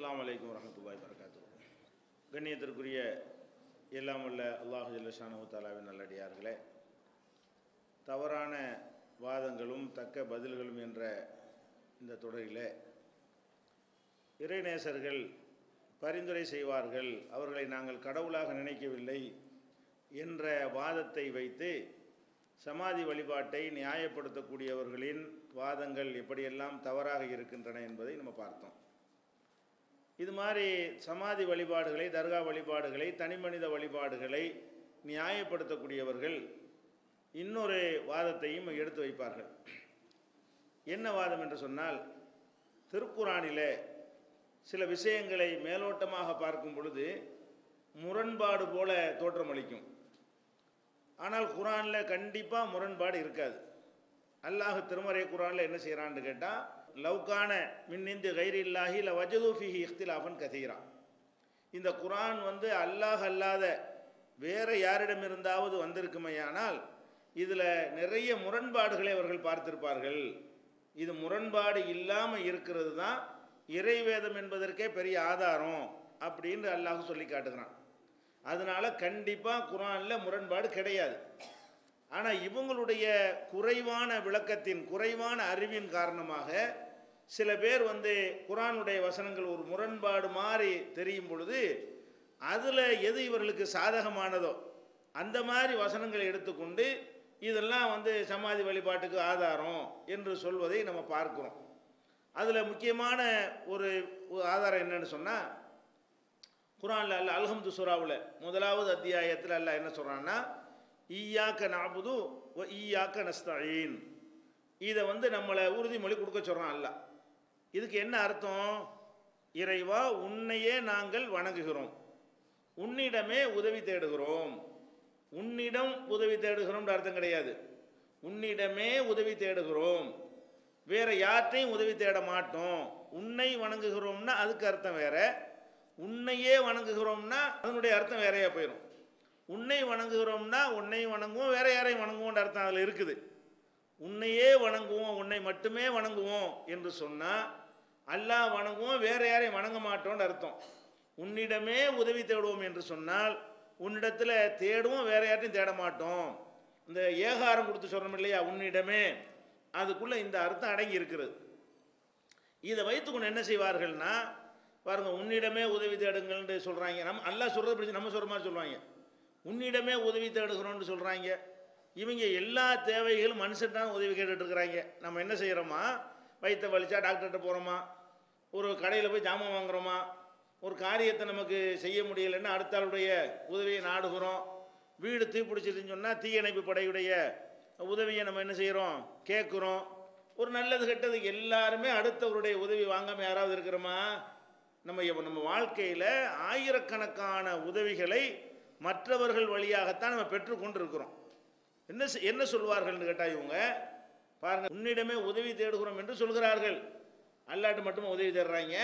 அஸ்ஸலாமு அலைக்கும் வரஹ்மத்துல்லாஹி வபரகாத்துஹு. கண்ணியத்திற்குரிய எல்லாம் உள்ள அல்லாஹ் ஜல்ல ஷானஹு தஆலாவின் நல்லடியார்களே, தவறான வாதங்களும் தக்க பதில்களும் என்ற இந்த தொடரில் இறைநேசர்கள் பரிந்துரை செய்வார்கள், அவர்களை நாங்கள் கடவுளாக நினைக்கவில்லை என்ற வாதத்தை வைத்து சமாதி வழிபாட்டை நியாயப்படுத்தக்கூடியவர்களின் வாதங்கள் எப்படியெல்லாம் தவறாக இருக்கின்றன என்பதை நம்ம பார்த்தோம். இது மாதிரி சமாதி வழிபாடுகளை, தர்கா வழிபாடுகளை, தனிமனித வழிபாடுகளை நியாயப்படுத்தக்கூடியவர்கள் இன்னொரு வாதத்தையும் எடுத்து வைப்பார்கள். என்ன வாதம் என்று சொன்னால், திருக்குரானில் சில விஷயங்களை மேலோட்டமாக பார்க்கும் பொழுது முரண்பாடு போல தோற்றமளிக்கும். ஆனால் குர்ஆனில் கண்டிப்பாக முரண்பாடு இருக்காது. அல்லாஹ் திருமறை குர்ஆனில் என்ன செய்கிறான்னு கேட்டால், லவ்கான மின்னிந்து கைரில்லாஹி லவஜதுஃபிஹி இஃப்திலாஃபன் கசீரான். இந்த குர்ஆன் அல்லாஹ் அல்லாத வேறு யாரிடமிருந்தாவது வந்திருக்குமையானால் இதில் நிறைய முரண்பாடுகளை அவர்கள் பார்த்திருப்பார்கள். இது முரண்பாடு இல்லாமல் இருக்கிறது தான் இறைவேதம் என்பதற்கே பெரிய ஆதாரம் அப்படின்னு அல்லாஹ் சொல்லி காட்டுகிறான். அதனால் கண்டிப்பாக குர்ஆனில் முரண்பாடு கிடையாது. ஆனால் இவங்களுடைய குறைவான விளக்கத்தின், குறைவான அறிவின் காரணமாக சில பேர் குர்ஆனுடைய வசனங்கள் ஒரு முரண்பாடு மாதிரி தெரியும் பொழுது அதில் எது இவர்களுக்கு சாதகமானதோ அந்த மாதிரி வசனங்களை எடுத்துக்கொண்டு இதெல்லாம் சமாதி வழிபாட்டுக்கு ஆதாரம் என்று சொல்வதை நம்ம பார்க்குறோம். அதில் முக்கியமான ஒரு ஆதாரம் என்னன்னு சொன்னால், குர்ஆனில் அல்ல அல்ஹம்து சூராவில் முதலாவது அத்தியாயத்தில் அல்ல என்ன சொல்கிறான்னா, ஈயாக்க நஅபுது வ ஈயாக்க நஸ்தஈன், இதை நம்மளை உறுதிமொழி கொடுக்க சொல்கிறான் அல்ல. இதுக்கு என்ன அர்த்தம்? இறைவா, உன்னையே நாங்கள் வணங்குகிறோம், உன்னிடமே உதவி தேடுகிறோம். உன்னிடம் உதவி தேடுகிறோம்ன்ற அர்த்தம் கிடையாது, உன்னிடமே உதவி தேடுகிறோம், வேறு யார்ட்டையும் உதவி தேட மாட்டோம். உன்னை வணங்குகிறோம்னா அதுக்கு அர்த்தம் வேறு, உன்னையே வணங்குகிறோம்னா அதனுடைய அர்த்தம் வேறையாக போயிடும். உன்னை வணங்குகிறோம்னா உன்னையும் வணங்குவோம், வேற யாரையும் வணங்குவோன்ற அர்த்தம் அதில் இருக்குது. உன்னையே வணங்குவோம், உன்னை மட்டுமே வணங்குவோம் என்று சொன்னால் அல்லாஹ் வணங்குவோம், வேற யாரையும் வணங்க மாட்டோம்னு அர்த்தம். உன்னிடமே உதவி தேடுவோம் என்று சொன்னால் உன்னிடத்தில் தேடுவோம், வேற யார்ட்டையும் தேட மாட்டோம். இந்த ஏகாரம் கொடுத்து சொல்கிறோம் இல்லையா, உன்னிடமே, அதுக்குள்ளே இந்த அர்த்தம் அடங்கி இருக்கிறது. இதை வைத்துக்கொண்டு என்ன செய்வார்கள்னா, பாருங்கள், உன்னிடமே உதவி தேடுங்கள்னு சொல்கிறாங்க. நம்ம அல்லாஹ் சொல்கிறத பிடிச்சி நம்ம சொல்கிற மாதிரி சொல்லுவாங்க. உன்னிடமே உதவி தேடுகிறோன்னு சொல்கிறாங்க. இவங்க எல்லா தேவைகளும் மனுஷன்தான் உதவி கேட்டுட்ருக்குறாங்க. நம்ம என்ன செய்கிறோமா, வயிற்றை வலிச்சா டாக்டர்கிட்ட போகிறோமா, ஒரு கடையில் போய் ஜாமான் வாங்குகிறோமா, ஒரு காரியத்தை நமக்கு செய்ய முடியலைன்னா அடுத்தாளுடைய உதவியை நாடுகிறோம். வீடு தீப்பிடிச்சிட்டுன்னு சொன்னால் தீயணைப்பு படையுடைய உதவியை நம்ம என்ன செய்கிறோம், கேட்குறோம். ஒரு நல்லது கெட்டது எல்லாருமே அடுத்தவருடைய உதவி வாங்காமல் யாராவது இருக்கிறோமா? நம்ம வாழ்க்கையில் ஆயிரக்கணக்கான உதவிகளை மற்றவர்கள் வழியாகத்தான் நம்ம பெற்றுக்கொண்டு இருக்கிறோம். என்ன சொல்வார்கள்னு கேட்டால் இவங்க, பாருங்கள், உன்னிடமே உதவி தேடுகிறோம் என்று சொல்கிறார்கள், அல்லாட்டு மட்டுமே உதவி தேடுறாங்க.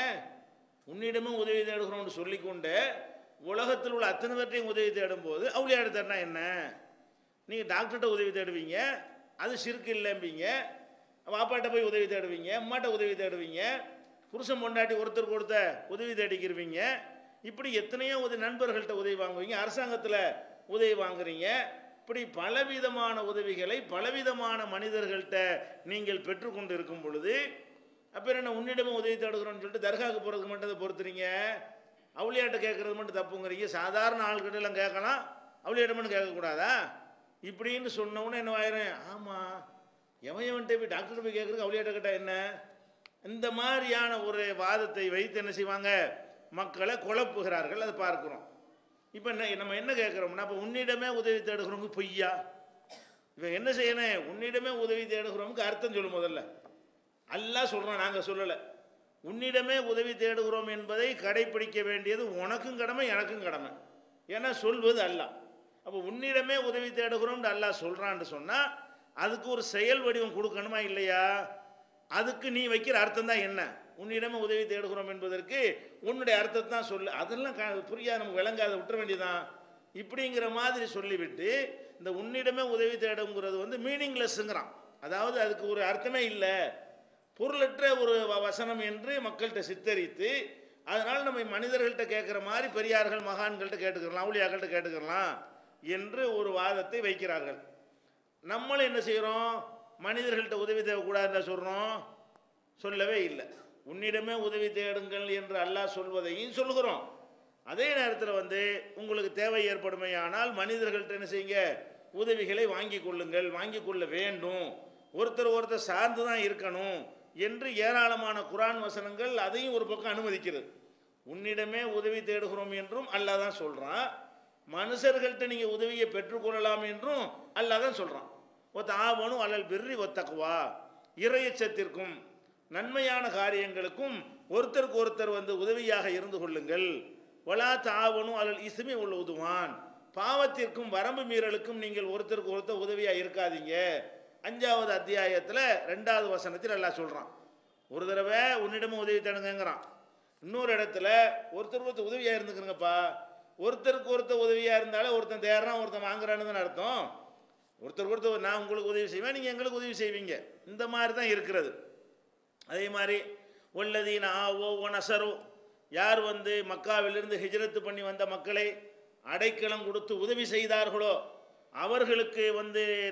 உன்னிடமும் உதவி தேடுகிறோம்னு சொல்லிக்கொண்டு உலகத்தில் உள்ள அத்தனை பேர்ட்டையும் உதவி தேடும்போது அவுளியாடு தேடினா என்ன? நீங்கள் டாக்டர்கிட்ட உதவி தேடுவீங்க, அது சிறுக்கு இல்லைம்பிங்க. வாப்பாட்ட போய் உதவி தேடுவீங்க, அம்மாட்ட உதவி தேடுவீங்க, புருஷன் பொண்டாட்டி ஒருத்தர் கொடுத்த உதவி தேடிக்கிருவீங்க. இப்படி எத்தனையோ நண்பர்கள்ட்ட உதவி வாங்குவீங்க, அரசாங்கத்தில் உதவி வாங்குறீங்க. இப்படி பலவிதமான உதவிகளை பலவிதமான மனிதர்கள்ட்ட நீங்கள் பெற்றுக்கொண்டு இருக்கும் பொழுது அப்புறம் என்ன, உன்னிடமும் உதவி தேடுகிறோன்னு சொல்லிட்டு தர்காவுக்கு போகிறதுக்கு மட்டும் அதை பொறுத்துறீங்க, அவுளியாட்ட கேட்குறது மட்டும் தப்புங்கிறீங்க. சாதாரண ஆள்கிட்டலாம் கேட்கலாம், அவுளியாட்டமும் கேட்கக்கூடாதா? இப்படின்னு சொன்னவுன்னு என்ன ஆயிரும்? ஆமாம், எவன்கிட்ட போய் டாக்டர் போய் கேட்குறதுக்கு அவுளியாட்ட கேட்டால் என்ன? இந்த மாதிரியான ஒரு வாதத்தை வைத்து என்ன செய்வாங்க, மக்களை குழப்புகிறார்கள். அதை பார்க்குறோம். இப்போ நம்ம என்ன கேட்குறோம்னா, இப்போ உன்னிடமே உதவி தேடுகிறவங்க பொய்யா? இவன் என்ன செய்யணும், உன்னிடமே உதவி தேடுகிறவங்க அர்த்தம் சொல்லும். முதல்ல அல்லாஹ் சொல்கிறோம், நாங்கள் சொல்லலை. உன்னிடமே உதவி தேடுகிறோம் என்பதை கடைப்பிடிக்க வேண்டியது உனக்கும் கடமை, எனக்கும் கடமை. ஏன்னா சொல்வது அல்லாஹ். அப்போ உன்னிடமே உதவி தேடுகிறோம்னு அல்லாஹ் சொல்கிறான்னு சொன்னால் அதுக்கு ஒரு செயல் வடிவம் கொடுக்கணுமா இல்லையா? அதுக்கு நீ வைக்கிற அர்த்தம் தான் என்ன? உன்னிடமே உதவி தேடுகிறோம் என்பதற்கு உன்னுடைய அர்த்தத்தை தான் சொல்லு. அதெல்லாம் புரியாது, நமக்கு விளங்காத, விட்டுற வேண்டியதான் இப்படிங்கிற மாதிரி சொல்லிவிட்டு இந்த உன்னிடமே உதவி தேடுங்கிறது மீனிங்லெஸ்ஸுங்கிறான். அதாவது அதுக்கு ஒரு அர்த்தமே இல்லை, பொருளற்ற ஒரு வசனம் என்று மக்கள்கிட்ட சித்தரித்து அதனால் நம்ம மனிதர்கள்ட்ட கேட்குற மாதிரி பெரியார்கள் மகான்கள்ட்ட கேட்டுக்கலாம், ஊழியார்கள்ட்ட கேட்டுக்கலாம் என்று ஒரு வாதத்தை வைக்கிறார்கள். நம்மளும் என்ன செய்கிறோம்? மனிதர்கள்ட்ட உதவி தேவைக்கூடாதுன்னு சொல்கிறோம், சொல்லவே இல்லை. உன்னிடமே உதவி தேடுங்கள் என்று அல்லாஹ் சொல்வதையும் சொல்கிறோம். அதே நேரத்தில் உங்களுக்கு தேவை ஏற்படுமையானால் மனிதர்கள்ட்ட என்ன செய்யுங்க, உதவிகளை வாங்கி கொள்ளுங்கள், வாங்கி கொள்ள வேண்டும், ஒருத்தர் சார்ந்து தான் இருக்கணும் என்று ஏராளமான குர்ஆன் வசனங்கள் அதையும் ஒரு பக்கம் அனுமதிக்கிறது. உன்னிடமே உதவி தேடுகிறோம் என்றும் அல்லாஹ் தான் சொல்கிறான். மனுஷர்கள்ட்ட நீங்கள் உதவியை பெற்றுக்கொள்ளலாம் என்றும் அல்லாஹ் தான் சொல்கிறான். ஒத்தாவனும் அல்லல் பிர்ரி ஒத்தக்குவா, இறையச்சத்திற்கும் நன்மையான காரியங்களுக்கும் ஒருத்தருக்கு ஒருத்தர் உதவியாக இருந்து கொள்ளுங்கள். ஒலா தாவனும் அல்லல் இசுமி உள்ளுதுவான், பாவத்திற்கும் வரம்பு மீறலுக்கும் நீங்கள் ஒருத்தருக்கு ஒருத்தர் உதவியாக இருக்காதீங்க. 5வது அத்தியாயத்தில் 2வது வசனத்தில் அல்லாஹ் சொல்கிறான். ஒரு தடவை உன்னிடமும் உதவி தடுங்கிறான், இன்னொரு இடத்துல ஒருத்தருக்கு ஒருத்தர் உதவியாக இருந்துக்கிறங்கப்பா. ஒருத்தருக்கு ஒருத்தர் உதவியாக இருந்தாலும் ஒருத்தன் தேடுறான் ஒருத்தன் வாங்குறான்னு தானே அர்த்தம். ஒருத்தருக்கு ஒருத்தர் நான் உங்களுக்கு உதவி செய்வேன், நீங்கள் எங்களுக்கு உதவி செய்வீங்க, இந்த மாதிரி தான் இருக்கிறது. அதே மாதிரி உள்ளதீன் ஆவோ ஒனசரோ, யார் மக்காவிலிருந்து ஹிஜ்ரத்து பண்ணி வந்த மக்களை அடைக்கலம் கொடுத்து உதவி செய்தார்களோ அவர்களுக்கு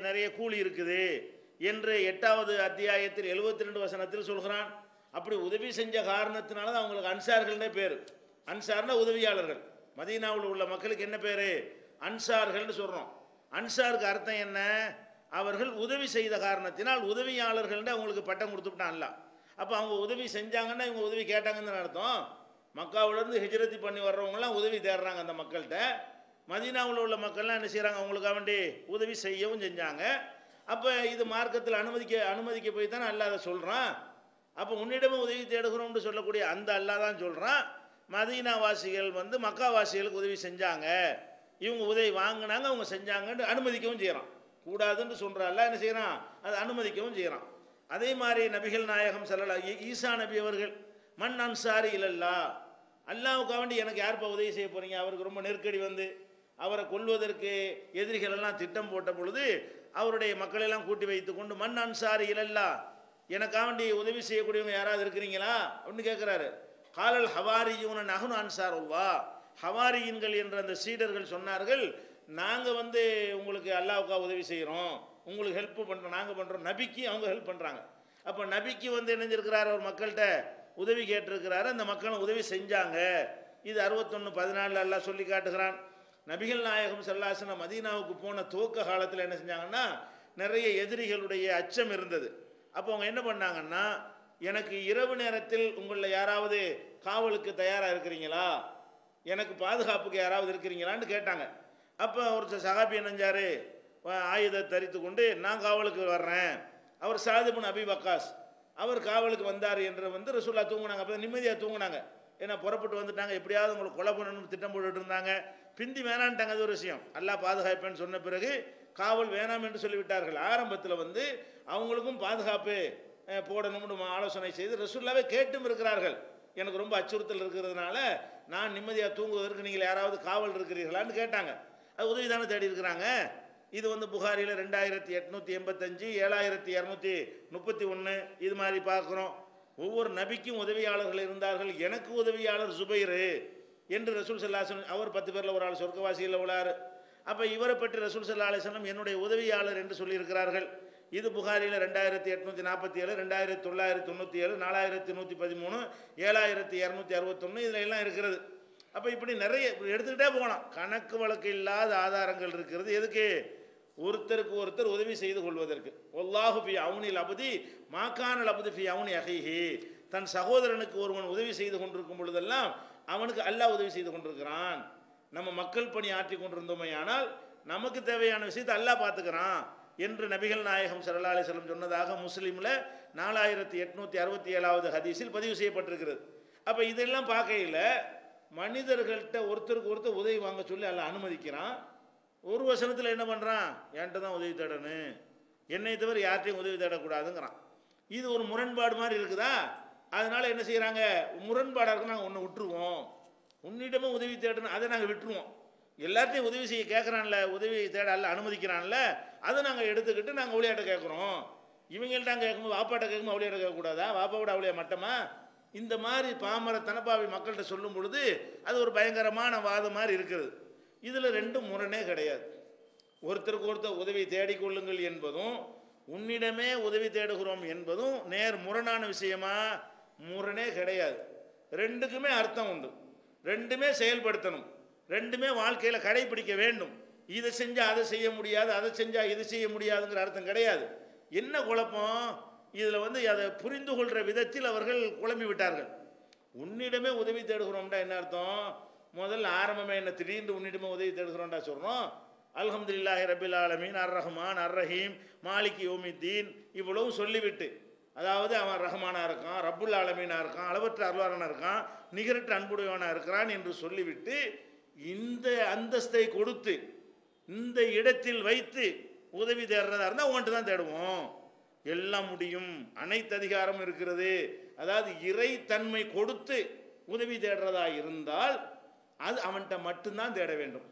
நிறைய கூலி இருக்குது என்று 8வது அத்தியாயத்தில் 72 வசனத்தில் சொல்கிறான். அப்படி உதவி செஞ்ச காரணத்தினால தான் அவங்களுக்கு அன்சார்கள்னே பேர். அன்சார்னா உதவியாளர்கள். மதீனாவில் உள்ள மக்களுக்கு என்ன பேர்? அன்சார்கள்னு சொல்கிறோம். அன்சாருக்கு அர்த்தம் என்ன? அவர்கள் உதவி செய்த காரணத்தினால் உதவியாளர்கள்னு அவங்களுக்கு பட்டம் கொடுத்துட்டான்ல. அப்போ அவங்க உதவி செஞ்சாங்கன்னா இவங்க உதவி கேட்டாங்கன்னு அர்த்தம். மக்காவிலேருந்து ஹிஜ்ரத்தி பண்ணி வர்றவங்களாம் உதவி தேடுறாங்க அந்த மக்கள்கிட்ட. மதீனாவில் உள்ள மக்கள்லாம் என்ன செய்கிறாங்க? அவங்களுக்காக வேண்டி உதவி செய்யவும் செஞ்சாங்க. அப்போ இது மார்க்கத்தில் அனுமதிக்க போய் தானே அல்லாஹ் அதை சொல்கிறான். அப்போ உன்னிடமும் உதவி தேடுகிறோம்னு சொல்லக்கூடிய அந்த அல்லாஹ் தான் சொல்கிறான். மதீனாவாசிகள் மக்காவாசிகளுக்கு உதவி செஞ்சாங்க, இவங்க உதவி வாங்கினாங்க, அவங்க செஞ்சாங்கன்னு அனுமதிக்கவும் செய்கிறான். கூடாதுன்னு சொல்கிற அல்லாஹ் என்ன செய்கிறான்? அதை அனுமதிக்கவும் செய்கிறான். அதே மாதிரி நபிகள் நாயகம் ஸல்லல்லாஹு ஈசா நபி அவர்கள் மன் அன்சாரி இல்லல்லா, அல்லாவுக்காக வேண்டி எனக்கு யார்ப்பா உதவி செய்ய போகிறீங்க? அவருக்கு ரொம்ப நெருக்கடி, அவரை கொல்வதற்கு எதிரிகளெல்லாம் திட்டம் போட்ட பொழுது அவருடைய மக்களெல்லாம் கூட்டி வைத்து கொண்டு மன் அன்சாரி இல்லல்லா, எனக்காக வேண்டி உதவி செய்யக்கூடியவங்க யாராவது இருக்கிறீங்களா அப்படின்னு கேட்குறாரு. காலல் ஹவாரியூன நஹ்னு அன்சாருல்லா, ஹவாரியின்கள் என்ற அந்த சீடர்கள் சொன்னார்கள், நாங்கள் உங்களுக்கு அல்லாவுக்காக உதவி செய்கிறோம், உங்களுக்கு ஹெல்ப் பண்ணுறோம், நாங்கள் பண்ணுறோம். நபிக்கு அவங்க ஹெல்ப் பண்ணுறாங்க. அப்போ நபிக்கு இணைஞ்சிருக்கிறார், ஒரு மக்கள்கிட்ட உதவி கேட்டிருக்கிறாரு, அந்த மக்களும் உதவி செஞ்சாங்க. இது 61:14 எல்லாம் சொல்லி காட்டுகிறான். நபிகள் நாயகம் ஸல்லல்லாஹு அலைஹி வஸல்லம் மதீனாவுக்கு போன துவக்க காலத்தில் என்ன செஞ்சாங்கன்னா, நிறைய எதிரிகளுடைய அச்சம் இருந்தது. அப்போ அவங்க என்ன பண்ணாங்கன்னா, எனக்கு இரவு நேரத்தில் உங்களில் யாராவது காவலுக்கு தயாராக இருக்கிறீங்களா, எனக்கு பாதுகாப்புக்கு யாராவது இருக்கிறீங்களான்னு கேட்டாங்க. அப்போ ஒரு சஹாபி என்னஞ்சார், ஆயுதத்தை தரித்து கொண்டு நான் காவலுக்கு வர்றேன். அவர் சாத் இப்னு அபி வக்காஸ், அவர் காவலுக்கு வந்தார் என்று ரசூலுல்லாஹ் தூங்கினாங்க. அப்போ நிம்மதியாக தூங்கினாங்க. ஏன்னா புறப்பட்டு வந்துட்டாங்க, எப்படியாவது உங்களுக்கு கொலை பண்ணணும்னு திட்டம் போட்டுட்டு இருந்தாங்க. பிந்தி வேணான்ட்டாங்க, அது ஒரு விஷயம். அல்லாஹ் பாதுகாப்பேன்னு சொன்ன பிறகு காவல் வேணாம் என்று சொல்லிவிட்டார்கள். ஆரம்பத்தில் அவங்களுக்கும் பாதுகாப்பு போடணும்னு ஆலோசனை செய்து ரசூலுல்லாஹ்வே கேட்டும் இருக்கிறார்கள். எனக்கு ரொம்ப அச்சுறுத்தல் இருக்கிறதுனால நான் நிம்மதியாக தூங்குவதற்கு நீங்கள் யாராவது காவல் இருக்கிறீர்களான்னு கேட்டாங்க. அது உதவி தானே தேடி இருக்கிறாங்க. இது புகாரியில் 2885, 7231 இது மாதிரி பார்க்குறோம். ஒவ்வொரு நபிக்கும் உதவியாளர்கள் இருந்தார்கள். எனக்கு உதவியாளர் சுபைரு என்று ரசூல் ஸல்லல்லாஹு அலைஹி வஸல்லம், அவர் 10 பேரில் ஒரு ஆள் சொர்க்கவாசியில் உள்ளார். அப்போ இவரை பற்றி ரசூல் ஸல்லல்லாஹு அலைஹி வஸல்லம் என்னுடைய உதவியாளர் என்று சொல்லியிருக்கிறார்கள். இது புகாரியில் 2847, 2997, 4113, 7261 இதில் எல்லாம் இருக்கிறது. அப்போ இப்படி நிறைய எடுத்துக்கிட்டே போகலாம். கணக்கு வழக்கு இல்லாத ஆதாரங்கள் இருக்கிறது. எதுக்கு? ஒருத்தருக்கு ஒருத்தர் உதவி செய்து கொள்வதற்கு. வல்லாஹு ஃபி அவுனில் அபதி மாக்கானல் அபதி ஃபி அவுனி அஹீஹி, தன் சகோதரனுக்கு ஒருவன் உதவி செய்து கொண்டிருக்கும் பொழுதெல்லாம் அவனுக்கு அல்லாஹ் உதவி செய்து கொண்டிருக்கிறான். நம்ம மக்கள் பணி ஆற்றி கொண்டிருந்தோமே, ஆனால் நமக்கு தேவையான விஷயத்தை அல்லாஹ் பார்த்துக்கிறான் என்று நபிகள் நாயகம் ஸல்லல்லாஹு அலைஹி வஸல்லம் சொன்னதாக முஸ்லீமில் 4867வது ஹதீஸில் பதிவு செய்யப்பட்டிருக்கிறது. அப்போ இதெல்லாம் பார்க்கையில் மனிதர்கள்ட்ட ஒருத்தருக்கு ஒருத்தர் உதவி வாங்க சொல்லி அல்லாஹ் அனுமதிக்கிறான். ஒரு வசனத்தில் என்ன பண்ணுறான்? என்கிட்ட தான் உதவி தேடணும், என்னை தவிர யார்கிட்டையும் உதவி தேடக்கூடாதுங்கிறான். இது ஒரு முரண்பாடு மாதிரி இருக்குதா? அதனால் என்ன செய்கிறாங்க, முரண்பாடாக இருக்கு, நாங்கள் ஒன்று விட்டுருவோம், உன்னிடமும் உதவி தேடணும் அதை நாங்கள் விட்டுருவோம். எல்லார்ட்டையும் உதவி செய்ய கேட்குறான்ல, உதவி தேட அல்ல அனுமதிக்கிறான்ல, அதை நாங்கள் எடுத்துக்கிட்டு நாங்கள் அவளியாட்ட கேட்குறோம். இவங்கள்ட்ட கேட்கும்போது வாப்பாட்ட கேட்கும்போது அவளியாட்ட கேட்கக்கூடாதா? வாப்பாவோட அவளியா மட்டமா? இந்த மாதிரி பாமர தனபாவி மக்கள்கிட்ட சொல்லும் பொழுது அது ஒரு பயங்கரமான வாதம் மாதிரி இருக்கிறது. இதில் ரெண்டும் முரணே கிடையாது. ஒருத்தருக்கு ஒருத்தர் உதவி தேடிக்கொள்ளுங்கள் என்பதும் உன்னிடமே உதவி தேடுகிறோம் என்பதும் நேர் முரணான விஷயமா? முரணே கிடையாது. ரெண்டுக்குமே அர்த்தம் உண்டு, ரெண்டுமே செயல்படுத்தணும், ரெண்டுமே வாழ்க்கையில் கடைபிடிக்க வேண்டும். இதை செஞ்சால் அதை செய்ய முடியாது, அதை செஞ்சால் இது செய்ய முடியாதுங்கிற அர்த்தம் கிடையாது. என்ன குழப்பம் இதில்? அதை புரிந்து கொள்கிற விதத்தில் அவர்கள் குழம்பி விட்டார்கள். உன்னிடமே உதவி தேடுகிறோம்டா என்ன அர்த்தம்? முதல்ல ஆரம்பமே என்ன திடீர்னு உன்னிடமே உதவி தேடுகிறோம்டா சொல்கிறோம்? அல்ஹம்துலில்லாஹி ரபில் ஆலமீன், அர் ரஹ்மான், அர் ரஹீம், மாலிக் யௌமித்தீன் இவ்வளவு சொல்லிவிட்டு, அதாவது அவன் ரஹ்மானாக இருக்கான், ரப்புல் ஆலமீனாக இருக்கான், அளவற்ற அருள்வாரனாக இருக்கான், நிகரற்ற அன்புடையவனாக இருக்கிறான் என்று சொல்லிவிட்டு இந்த அந்தஸ்தை கொடுத்து இந்த இடத்தில் வைத்து உதவி தேடுறதா இருந்தால் உங்கள்கிட்ட தான் தேடுவோம். எல்லாம் முடியும், அனைத்து அதிகாரம் இருக்கிறது, அதாவது இறை தன்மை கொடுத்து உதவி தேடுறதா இருந்தால் அது அவன்கிட்ட மட்டும்தான் தேட வேண்டும்.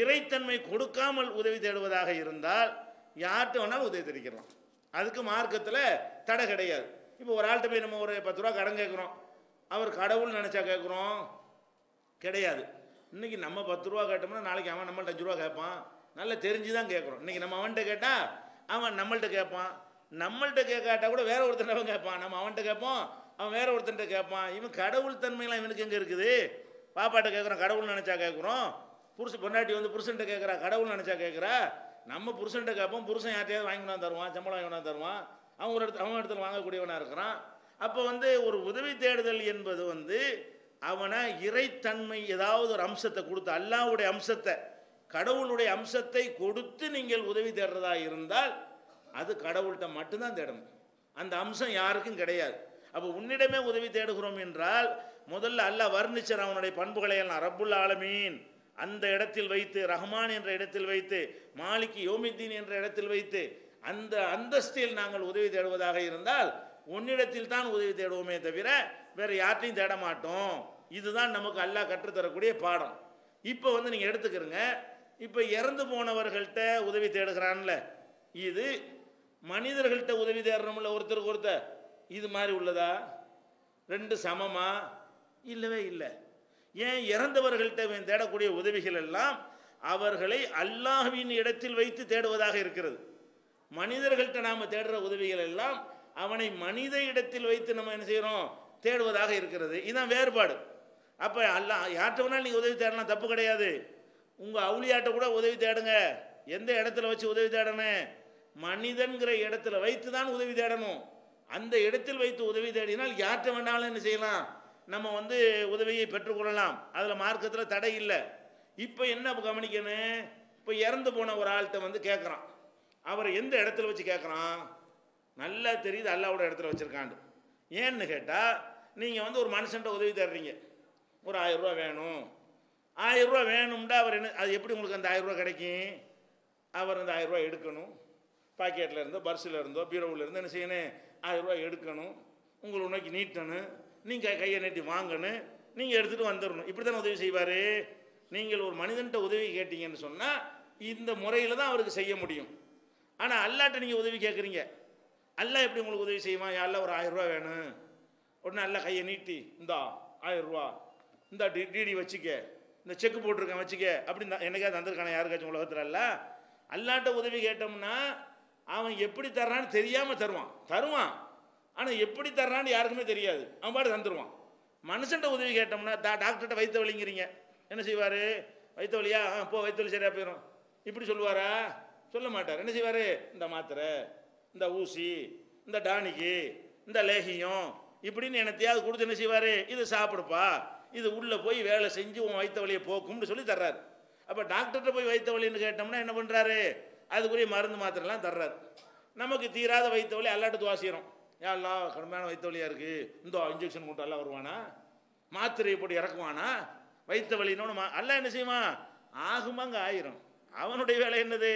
இறைத்தன்மை கொடுக்காமல் உதவி தேடுவதாக இருந்தால் யார்கிட்ட வேணாலும் உதவி தெரிவிக்கலாம், அதுக்கு மார்க்கத்தில் தடை கிடையாது. இப்போ ஒரு ஆள்கிட்ட போய் நம்ம ஒரு 10 ரூபா கடன் கேட்குறோம், அவர் கடவுள் நினச்சா கேட்குறோம் கிடையாது. இன்றைக்கி நம்ம 10 ரூபா கேட்டோம்னா நாளைக்கு அவன் நம்மள்ட்ட 5 ரூபா கேட்பான். நல்லா தெரிஞ்சு தான் கேட்குறோம். இன்றைக்கி நம்ம அவன்கிட்ட கேட்டால் அவன் நம்மள்கிட்ட கேட்பான், நம்மள்கிட்ட கேட்காட்டால் கூட வேற ஒருத்தன் கேட்பான், நம்ம அவன்கிட்ட கேட்போம், அவன் வேற ஒருத்தன்ட்ட கேட்பான். இவன் கடவுள் தன்மையெல்லாம் இவனுக்கு எங்கே இருக்குது? பாப்பாட்ட கேட்குறோம் கடவுள் நினச்சா கேட்குறோம், பொண்டாட்டி புருஷன்ட்ட கேட்குறா கடவுள் நினச்சா கேட்குறா, நம்ம புருஷன்ட்ட கேட்போம், புருஷன் யார்ட்டையாவது வாங்கினா தருவான், சம்பளம் வாங்கினா தருவான், அவங்க ஒரு இடத்துல அவன் இடத்துல வாங்கக்கூடியவனாக இருக்கிறான். அப்போ ஒரு உதவி தேடுதல் என்பது அவனை இறைத்தன்மை ஏதாவது ஒரு அம்சத்தை கொடுத்து, அல்லாஹ்வுடைய அம்சத்தை, கடவுளுடைய அம்சத்தை கொடுத்து நீங்கள் உதவி தேடுறதா இருந்தால் அது கடவுள்கிட்ட மட்டும்தான் தேடணும், அந்த அம்சம் யாருக்கும் கிடையாது. அப்போ உன்னிடமே உதவி தேடுகிறோம் என்றால் முதல்ல அல்லாஹ் வர்ணிச்சர் அவனுடைய பண்புகளை எல்லாம், ரப்புல் ஆலமீன் அந்த இடத்தில் வைத்து, ரஹ்மான் என்ற இடத்தில் வைத்து, மாலிக் யௌமித்தீன் என்ற இடத்தில் வைத்து அந்த அந்தஸ்தில் நாங்கள் உதவி தேடுவதாக இருந்தால் உன்னிடத்தில் தான் உதவி தேடுவோமே தவிர வேறு யார்ட்டையும் தேட மாட்டோம். இதுதான் நமக்கு அல்லாஹ் கற்றுத்தரக்கூடிய பாடம். இப்போ நீங்கள் எடுத்துக்கிறங்க, இப்போ இறந்து போனவர்கள்ட்ட உதவி தேடுகிறான்ல, இது மனிதர்கள்ட்ட உதவி தேடுறோம்ல ஒருத்தருக்கு ஒருத்தர், இது மாதிரி உள்ளதா? ரெண்டு சமமா? இல்லவே இல்லை. ஏன் இறந்தவர்கள்ட்ட தேடக்கூடிய உதவிகள் எல்லாம் அவர்களை அல்லாஹ்வின் இடத்தில் வைத்து தேடுவதாக இருக்கிறது. மனிதர்கள்ட்ட நாம் தேடுற உதவிகள் எல்லாம் அவனை மனித இடத்தில் வைத்து நம்ம என்ன செய்கிறோம் தேடுவதாக இருக்கிறது. இதுதான் வேறுபாடு. அப்போ அல்லாஹ் யார்கிட்ட வேணாலும் நீங்கள் உதவி தேடலாம், தப்பு கிடையாது. உங்கள் அவுளியாட்ட கூட உதவி தேடுங்க. எந்த இடத்துல வச்சு உதவி தேடணும்? மனிதன்கிற இடத்துல வைத்து தான் உதவி தேடணும். அந்த இடத்தில் வைத்து உதவி தேடினால் யார்கிட்ட வேணாலும் என்ன செய்யலாம், நம்ம உதவியை பெற்றுக்கொள்ளலாம். அதில் மார்க்கத்தில் தடை இல்லை. இப்போ என்ன கவனிக்கணும்? இப்போ இறந்து போன ஒரு ஆள்கிட்ட கேட்குறான், அவர் எந்த இடத்துல வச்சு கேட்குறான்? நல்லா தெரியுது அல்லாவோட இடத்துல வச்சுருக்காண்டு. ஏன்னு கேட்டால் நீங்கள் ஒரு மனுஷன்ட்ட உதவி தேடுறீங்க, ஒரு 1000 ரூபா வேணும், 1000 ரூபா வேணும்டா. அவர் என்ன, அது எப்படி உங்களுக்கு அந்த 1000 ரூபா கிடைக்கும்? அவர் அந்த 1000 ரூபா எடுக்கணும், பாக்கெட்டில் இருந்தோ பர்ஸில் இருந்தோ பீரோவில் இருந்தோ என்ன செய்யணும், 1000 ரூபா எடுக்கணும், உங்களுக்கு உனக்கு நீட்டணும், நீங்கள் கையை நீட்டி வாங்கணும், நீங்கள் எடுத்துகிட்டு வந்துடணும். இப்படி தானே உதவி செய்வார். நீங்கள் ஒரு மனிதன்கிட்ட உதவி கேட்டீங்கன்னு சொன்னால் இந்த முறையில் தான் அவருக்கு செய்ய முடியும். ஆனால் அல்லாட்ட நீங்கள் உதவி கேட்குறீங்க, அல்லாஹ் எப்படி உங்களுக்கு உதவி செய்வான்? யாரெல்லாம் ஒரு 1000 ரூபா வேணும், உடனே அல்லாஹ் கையை நீட்டி இந்தா 1000 ரூபா, இந்த டிடி வச்சுக்க, இந்த செக்கு போட்டிருக்கேன் வச்சுக்க அப்படின்னு என்னைக்காவது தந்திருக்கானே யாருக்காச்சும் உலகத்தில்? அல்ல அல்லாட்ட உதவி கேட்டோம்னா அவன் எப்படி தர்றான்னு தெரியாமல் தருவான். ஆனால் எப்படி தர்றான்னு யாருக்குமே தெரியாது, அவன் பாட்டு தந்துடுவான். மனுஷன்ட்ட உதவி கேட்டோம்னா டாக்டர்கிட்ட வைத்த வலிங்கிறீங்க, என்ன செய்வார்? வைத்த வலியா? போ, வைத்த வலி சரியாக போயிடும் இப்படி சொல்லுவாரா? சொல்ல மாட்டார். என்ன செய்வார்? இந்த மாத்திரை, இந்த ஊசி, இந்த டானிக்கு, இந்த லேகியம் இப்படின்னு எனத்தையாவது கொடுத்து என்ன செய்வார்? இது சாப்பிடுப்பா, இது உள்ளே போய் வேலை செஞ்சு உன் வைத்த வலியை போக்கும்னு சொல்லி தர்றாரு. அப்போ டாக்டர்கிட்ட போய் வைத்த வலின்னு கேட்டோம்னா என்ன பண்ணுறாரு? அதுக்குரிய மருந்து மாத்திரைலாம் தர்றாரு. நமக்கு தீராத வைத்த வலி அல்லாட்ட துவா செய்கிறோம், யாரெல்லாம் கடுமையான வைத்த வலியாக இருக்குது, இந்த இன்ஜெக்ஷன் கொண்டு எல்லாம் வருவானா, மாத்திரையை போட்டு இறக்குவானா, வைத்த வலின்னு எல்லாம் என்ன செய்வான்? ஆகுமாங்க ஆயிரும். அவனுடைய வேலை என்னது?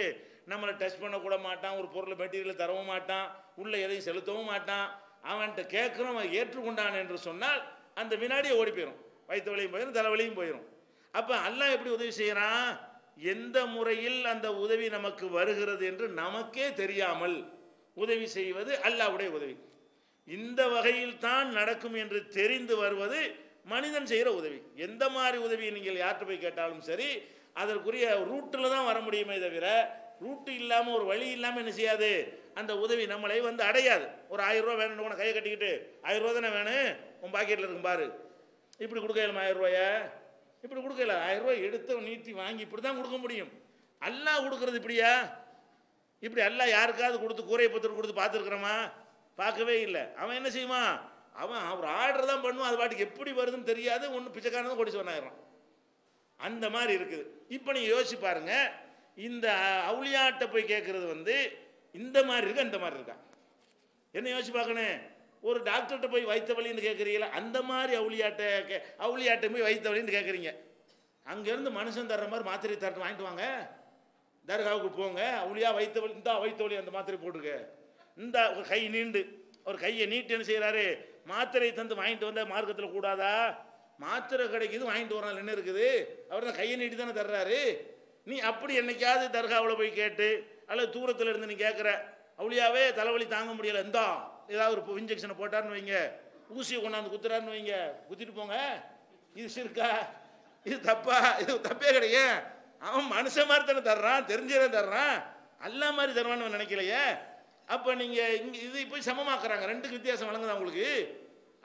நம்மளை டச் பண்ணக்கூட மாட்டான், ஒரு பொருளை மெட்டீரியலை தரவும் மாட்டான், உள்ளே எதையும் செலுத்தவும் மாட்டான். அவன்கிட்ட கேட்குறோம், அவன் ஏற்றுக்கொண்டான் என்று சொன்னால் அந்த வினாடியே ஓடி போயிடும், வைத்த வலியும் போயிடும், தலைவலியும் போயிடும். அப்போ அல்லாஹ் எப்படி உதவி செய்கிறான், எந்த முறையில் அந்த உதவி நமக்கு வருகிறது என்று நமக்கே தெரியாமல் உதவி செய்வது அல்லாஹ்வுடைய உதவி. இந்த வகையில் தான் நடக்கும் என்று தெரிந்து வருவது மனிதன் செய்கிற உதவி. எந்த மாதிரி உதவியை நீங்கள் யார்கிட்ட போய் கேட்டாலும் சரி, அதற்குரிய ரூட்டில் தான் வர முடியுமே தவிர, ரூட்டு இல்லாமல் ஒரு வழி இல்லாமல் என்ன செய்யாது, அந்த உதவி நம்மளை வந்து அடையாது. ஒரு 1000 ரூபா வேணும்னு உனக்கு கையை கட்டிக்கிட்டு 1000 ரூபா தானே வேணும் உன் பாக்கெட்டில் இருக்கும் பாரு, இப்படி கொடுக்க இல்லாமல் 1000 ரூபாய இப்படி கொடுக்க இல்லை, 1000 ரூபா எடுத்து நீட்டி வாங்கி இப்படி தான் கொடுக்க முடியும். எல்லாம் கொடுக்குறது இப்படியா? இப்படி எல்லாம் யாருக்காவது கொடுத்து கூரையை பத்திரம் கொடுத்து பார்த்துருக்குறோமா? பார்க்கவே இல்லை. அவன் என்ன செய்வான், அவன் ஒரு ஆர்டர் தான் பண்ணுவான், அது பாட்டுக்கு எப்படி வருதுன்னு தெரியாது, ஒன்று பிச்சைக்காரன் கொடி சொன்னாயிரும். அந்த மாதிரி இருக்குது. இப்போ நீங்கள் யோசிச்சு பாருங்க, இந்த அவுளியாட்ட போய் கேட்குறது வந்து இந்த மாதிரி இருக்கா, இந்த மாதிரி இருக்கா, என்ன யோசிச்சு பார்க்கணும். ஒரு டாக்டர்கிட்ட போய் வைத்த வழின்னு கேட்குறீங்களா, அந்த மாதிரி அவுளியாட்டை போய் வைத்த வழின்னு கேட்குறீங்க. அங்கேருந்து மனுஷன் தர்ற மாதிரி மாத்திரை தரட்டு வாங்கிட்டு வாங்க, தர்காவுக்கு போங்க, அவுளியா வைத்த வழி இந்தா வைத்த வழி அந்த மாத்திரை போட்டுருக்க, இந்த ஒரு கை நீண்டு ஒரு கையை நீட்டு என்ன செய்கிறாரு, மாத்திரை தந்து வாங்கிட்டு வந்தால் மார்க்கத்தில் கூடாதா? மாத்திரை கிடைக்குது வாங்கிட்டு வரனால என்ன இருக்குது, அவர் தான் கையை நீட்டி தானே தர்றாரு. நீ அப்படி என்னைக்காவது தர்காவில் போய் கேட்டு, அல்லது தூரத்தில் இருந்து நீ கேட்குற, அவுளியாவே தலைவலி தாங்க முடியலை, இந்தா ஏதாவது ஒரு இன்ஜெக்ஷனை போட்டார்னு வைங்க, ஊசியை கொண்டாந்து குத்துறாருன்னு வைங்க, குத்திட்டு போங்க, இது சிறுக்கா, இது தப்பா? இது தப்பே கிடையாது. அவன் மனுஷன் மாதிரி தானே தர்றான், தெரிஞ்சதான் தர்றான், எல்லாம் மாதிரி தருவான்னு அவன் நினைக்கலையே. அப்போ நீங்கள் இங்கே இது இப்போ சமமாக்குறாங்க, ரெண்டுக்கு வித்தியாசம் வழங்குதான் அவங்களுக்கு.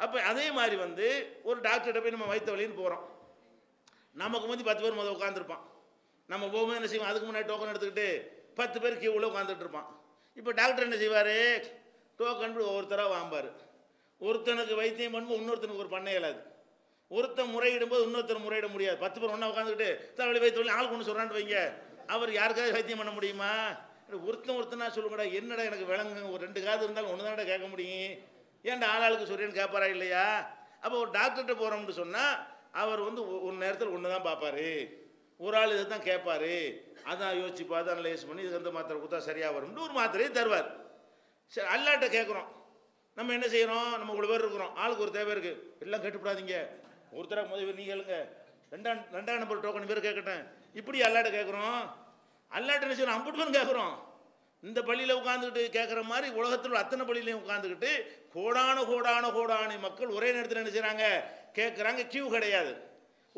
அப்போ அதே மாதிரி வந்து ஒரு டாக்டர்கிட்ட போய் நம்ம வைத்த வழின்னு போகிறோம், நமக்கு முந்தி 10 பேர் முதல் உட்காந்துருப்பான், நம்ம போகும்போது என்ன செய்வோம், அதுக்கு முன்னாடி டோக்கன் எடுத்துக்கிட்டு 10 பேர் கீழே உட்காந்துட்டு இருப்பான். இப்போ டாக்டர் என்ன செய்வார், டோக்கன் ஒவ்வொருத்தராக வாம்பார், ஒருத்தனுக்கு வைத்தியம் பண்ணும்போது இன்னொருத்தனுக்கு ஒரு பண்ண இயலாது, ஒருத்தன் முறையிடும்போது இன்னொருத்தர் முறையிட முடியாது, 10 பேர் ஒன்றா உட்காந்துக்கிட்டு தலைவலி வைத்த வழி ஆள் கொண்டு சொல்கிறான்னு வைங்க, அவர் யாருக்காவது வைத்தியம் பண்ண முடியுமா? ஒருத்தனா சொல்லக்கூடாது, என்னடா எனக்கு விளங்குங்க, ஒரு 2 காது இருந்தாலும் ஒன்று தானே கேட்க முடியும், ஏன்டா ஆளாளுக்கு சொல்றேன்னு கேட்பாரா இல்லையா? அப்போ ஒரு டாக்டர்கிட்ட போகிறோம்னு சொன்னால் அவர் வந்து ஒரு நேரத்தில் ஒன்று தான் பார்ப்பார், ஒரு ஆள் இதை தான் கேட்பார், அதான் யோசிச்சு பார்த்து அனலைஸ் பண்ணி இது வந்து மாத்திரை கொடுத்தா சரியாக வரும்னு ஒரு மாத்திரையை தருவார். சரி, அல்லாட்ட கேட்குறோம், நம்ம என்ன செய்கிறோம், நம்ம இவ்வளோ பேர் இருக்கிறோம், ஆளுக்கு ஒரு தேவை இருக்குது, எல்லாம் கேட்டுப்படாதீங்க, ஒருத்தராக முதல் பேர் நீ கேளுங்க, ரெண்டாம் நம்பர் டோக்கன் பேர் கேட்கட்டேன், இப்படி அல்லாட்ட கேட்குறோம். அல்லாட்ட என்ன செய்யணும், அம்புட்டு பேரும் கேட்குறோம். இந்த பள்ளியில் உட்காந்துக்கிட்டு கேட்குற மாதிரி உலகத்தில் அத்தனை பள்ளியிலையும் உட்காந்துக்கிட்டு கோடான மக்கள் ஒரே நேரத்தில் என்ன செய்கிறாங்க, கேட்குறாங்க. கியூ கிடையாது,